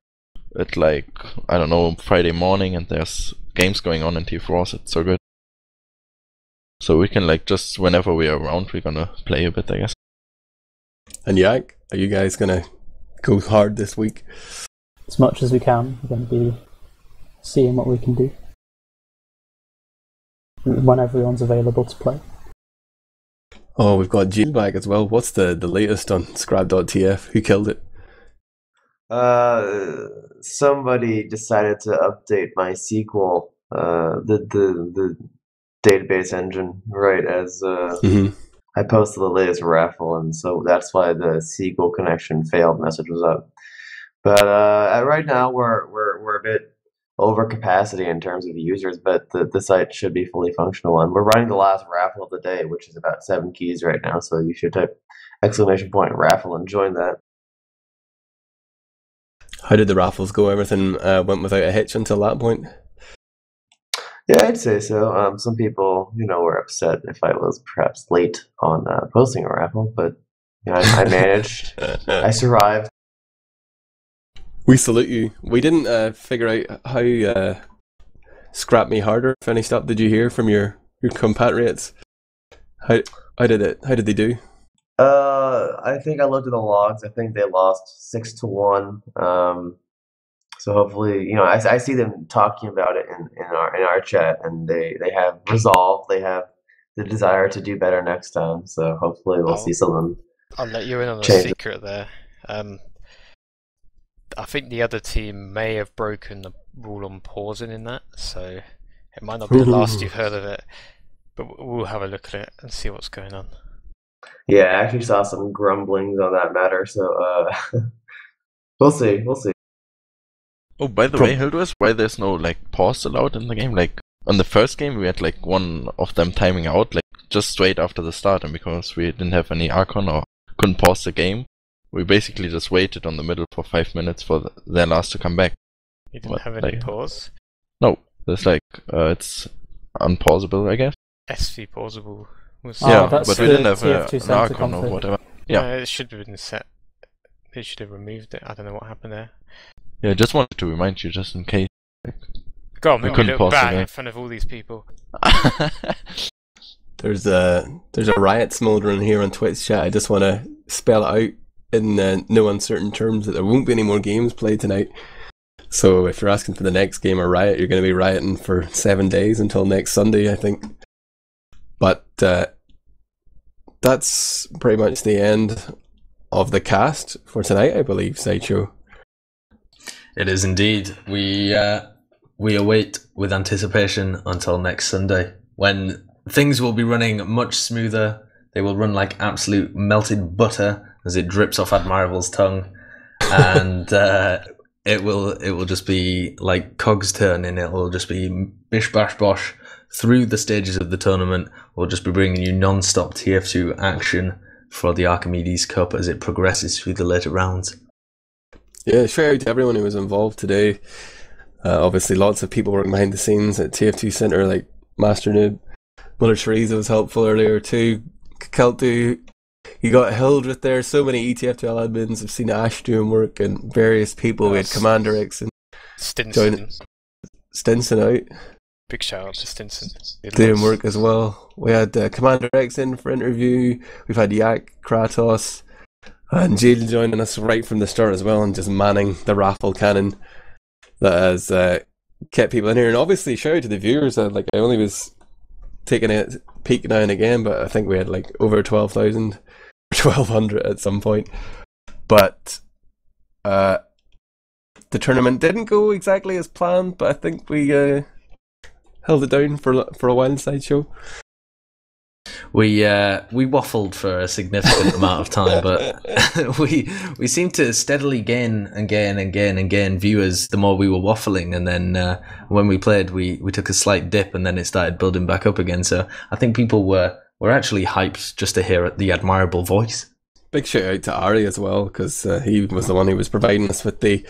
at, like, I don't know, Friday morning, and there's games going on in T4s. It's so good. So we can, like, just whenever we are around, we're gonna play a bit, I guess. And Yak, are you guys gonna go hard this week? As much as we can. We're gonna be seeing what we can do when everyone's available to play. Oh, we've got Gene back as well. What's the latest on Scrap.tf? Who killed it? Somebody decided to update my SQL. The database engine, right as I posted the latest raffle, and so that's why the SQL connection failed message was up. But right now we're a bit over capacity in terms of users, but the site should be fully functional, and we're running the last raffle of the day, which is about 7 keys right now, so you should type !raffle and join that. How did the raffles go? Everything went without a hitch until that point? Yeah, I'd say so. Some people, you know, were upset if I was perhaps late on posting a raffle, but you know, I managed. I survived. We salute you. We didn't figure out how Scrap Me Harder finished up. Did you hear from your compatriots? How did they do? I think I looked at the logs. I think they lost 6-1. So hopefully, you know, I see them talking about it in our chat, and they have resolve, they have the desire to do better next time. So hopefully we'll see some of them. I'll let you in on a secret there. I think the other team may have broken the rule on pausing in that, so it might not be the last you've heard of it, but we'll have a look at it and see what's going on. Yeah, I actually saw some grumblings on that matter, so we'll see. Oh, by the way, Hildreth, why there's no, like, pause allowed in the game? Like, on the first game, we had, like, one of them timing out, like, just straight after the start, and because we didn't have any Archon or couldn't pause the game, we basically just waited on the middle for 5 minutes for their last to come back. You didn't have any pause? No. There's, like, it's unpausable, I guess. SV pausable. Was yeah, but we didn't have an Archon or whatever. Yeah, no, it should have been set. They should have removed it. I don't know what happened there. Yeah, I just wanted to remind you, just in case. God, we couldn't look back in front of all these people. There's a riot smouldering here on Twitch chat. I just want to spell it out in no uncertain terms that there won't be any more games played tonight. So if you're asking for the next game or riot, you're going to be rioting for 7 days until next Sunday, I think. But that's pretty much the end of the cast for tonight, I believe, Sideshow. It is indeed. We await with anticipation until next Sunday, when things will be running much smoother. They will run like absolute melted butter as it drips off Admirable's tongue, and it will just be like Cog's turn, and it will just be bish bash bosh through the stages of the tournament. We'll just be bringing you non-stop TF2 action for the Archimedes Cup as it progresses through the later rounds. Yeah, shout out to everyone who was involved today. Obviously, lots of people working behind the scenes at TF2 Center, like Master Noob. Mother Teresa was helpful earlier too. Keltu, you got Hildreth there. So many ETF2L admins. I've seen Ash doing work and various people. We had Commander X and Stinson. Stinson out. Big shout out to Stinson. Doing work as well. We had Commander X in for interview. We've had Yak, Kratos. And Jail joining us right from the start as well and just manning the raffle cannon that has kept people in here. And obviously, shout out to the viewers. Like, I only was taking a peek now and again, but I think we had like over 12,000, 1,200 at some point. But the tournament didn't go exactly as planned, but I think we held it down for a while, Sideshow. We waffled for a significant amount of time, but we seemed to steadily gain viewers the more we were waffling, and then when we played, we took a slight dip, and then it started building back up again. So I think people were actually hyped just to hear the Admirable voice. Big shout out to Ari as well, because he was the one who was providing us with the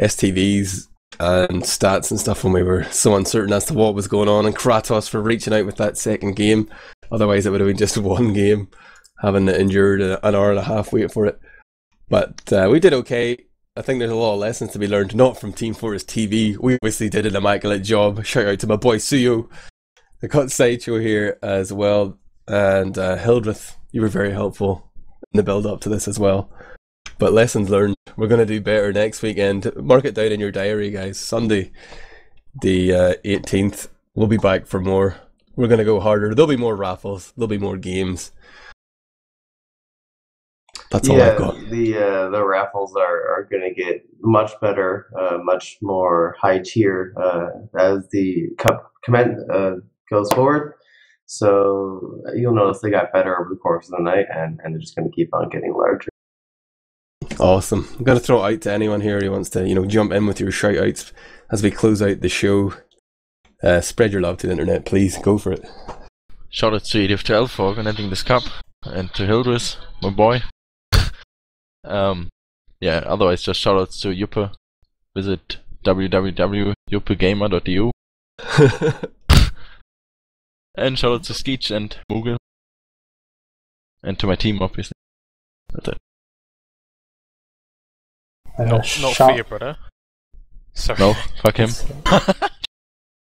STVs and stats and stuff when we were so uncertain as to what was going on, and Kratos for reaching out with that second game. Otherwise, it would have been just one game, having endured an hour and a half wait for it. But we did okay. I think there's a lot of lessons to be learned, not from Team Fortress TV. We obviously did an immaculate job. Shout out to my boy Suyo. I got Sideshow here as well. And Hildreth, you were very helpful in the build-up to this as well. But lessons learned. We're going to do better next weekend. Mark it down in your diary, guys. Sunday, the 18th. We'll be back for more. We're going to go harder. There'll be more raffles. There'll be more games. That's all I've got. The raffles are going to get much better, much more high tier as the cup goes forward. So you'll notice they got better over the course of the night, and they're just going to keep on getting larger. Awesome. I'm going to throw it out to anyone here who wants to, you know, jump in with your shout outs as we close out the show. Spread your love to the internet, please. Go for it. Shout out to ETF2L for organizing this cup, and to Hildreth, my boy. Yeah, otherwise, just shout outs to Yuppe. Visit www.yuppegamer.eu. And shout out to Skeech and Moogle. And to my team, obviously. That's it. No fear, brother. Sorry. No, fuck him.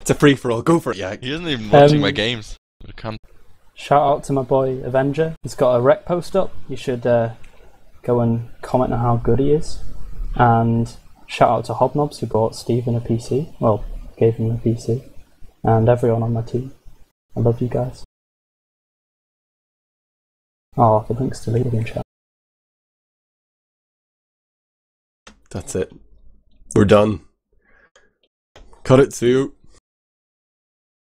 It's a free-for-all, go for it, Yak. He isn't even watching my games. Shout out to my boy Avenger. He's got a rec post up. You should go and comment on how good he is. And shout out to Hobnobs, who bought Steven a PC. Well, gave him a PC. And everyone on my team. I love you guys. Oh, the link's deleted in chat. That's it. We're done. Cut it, Sue.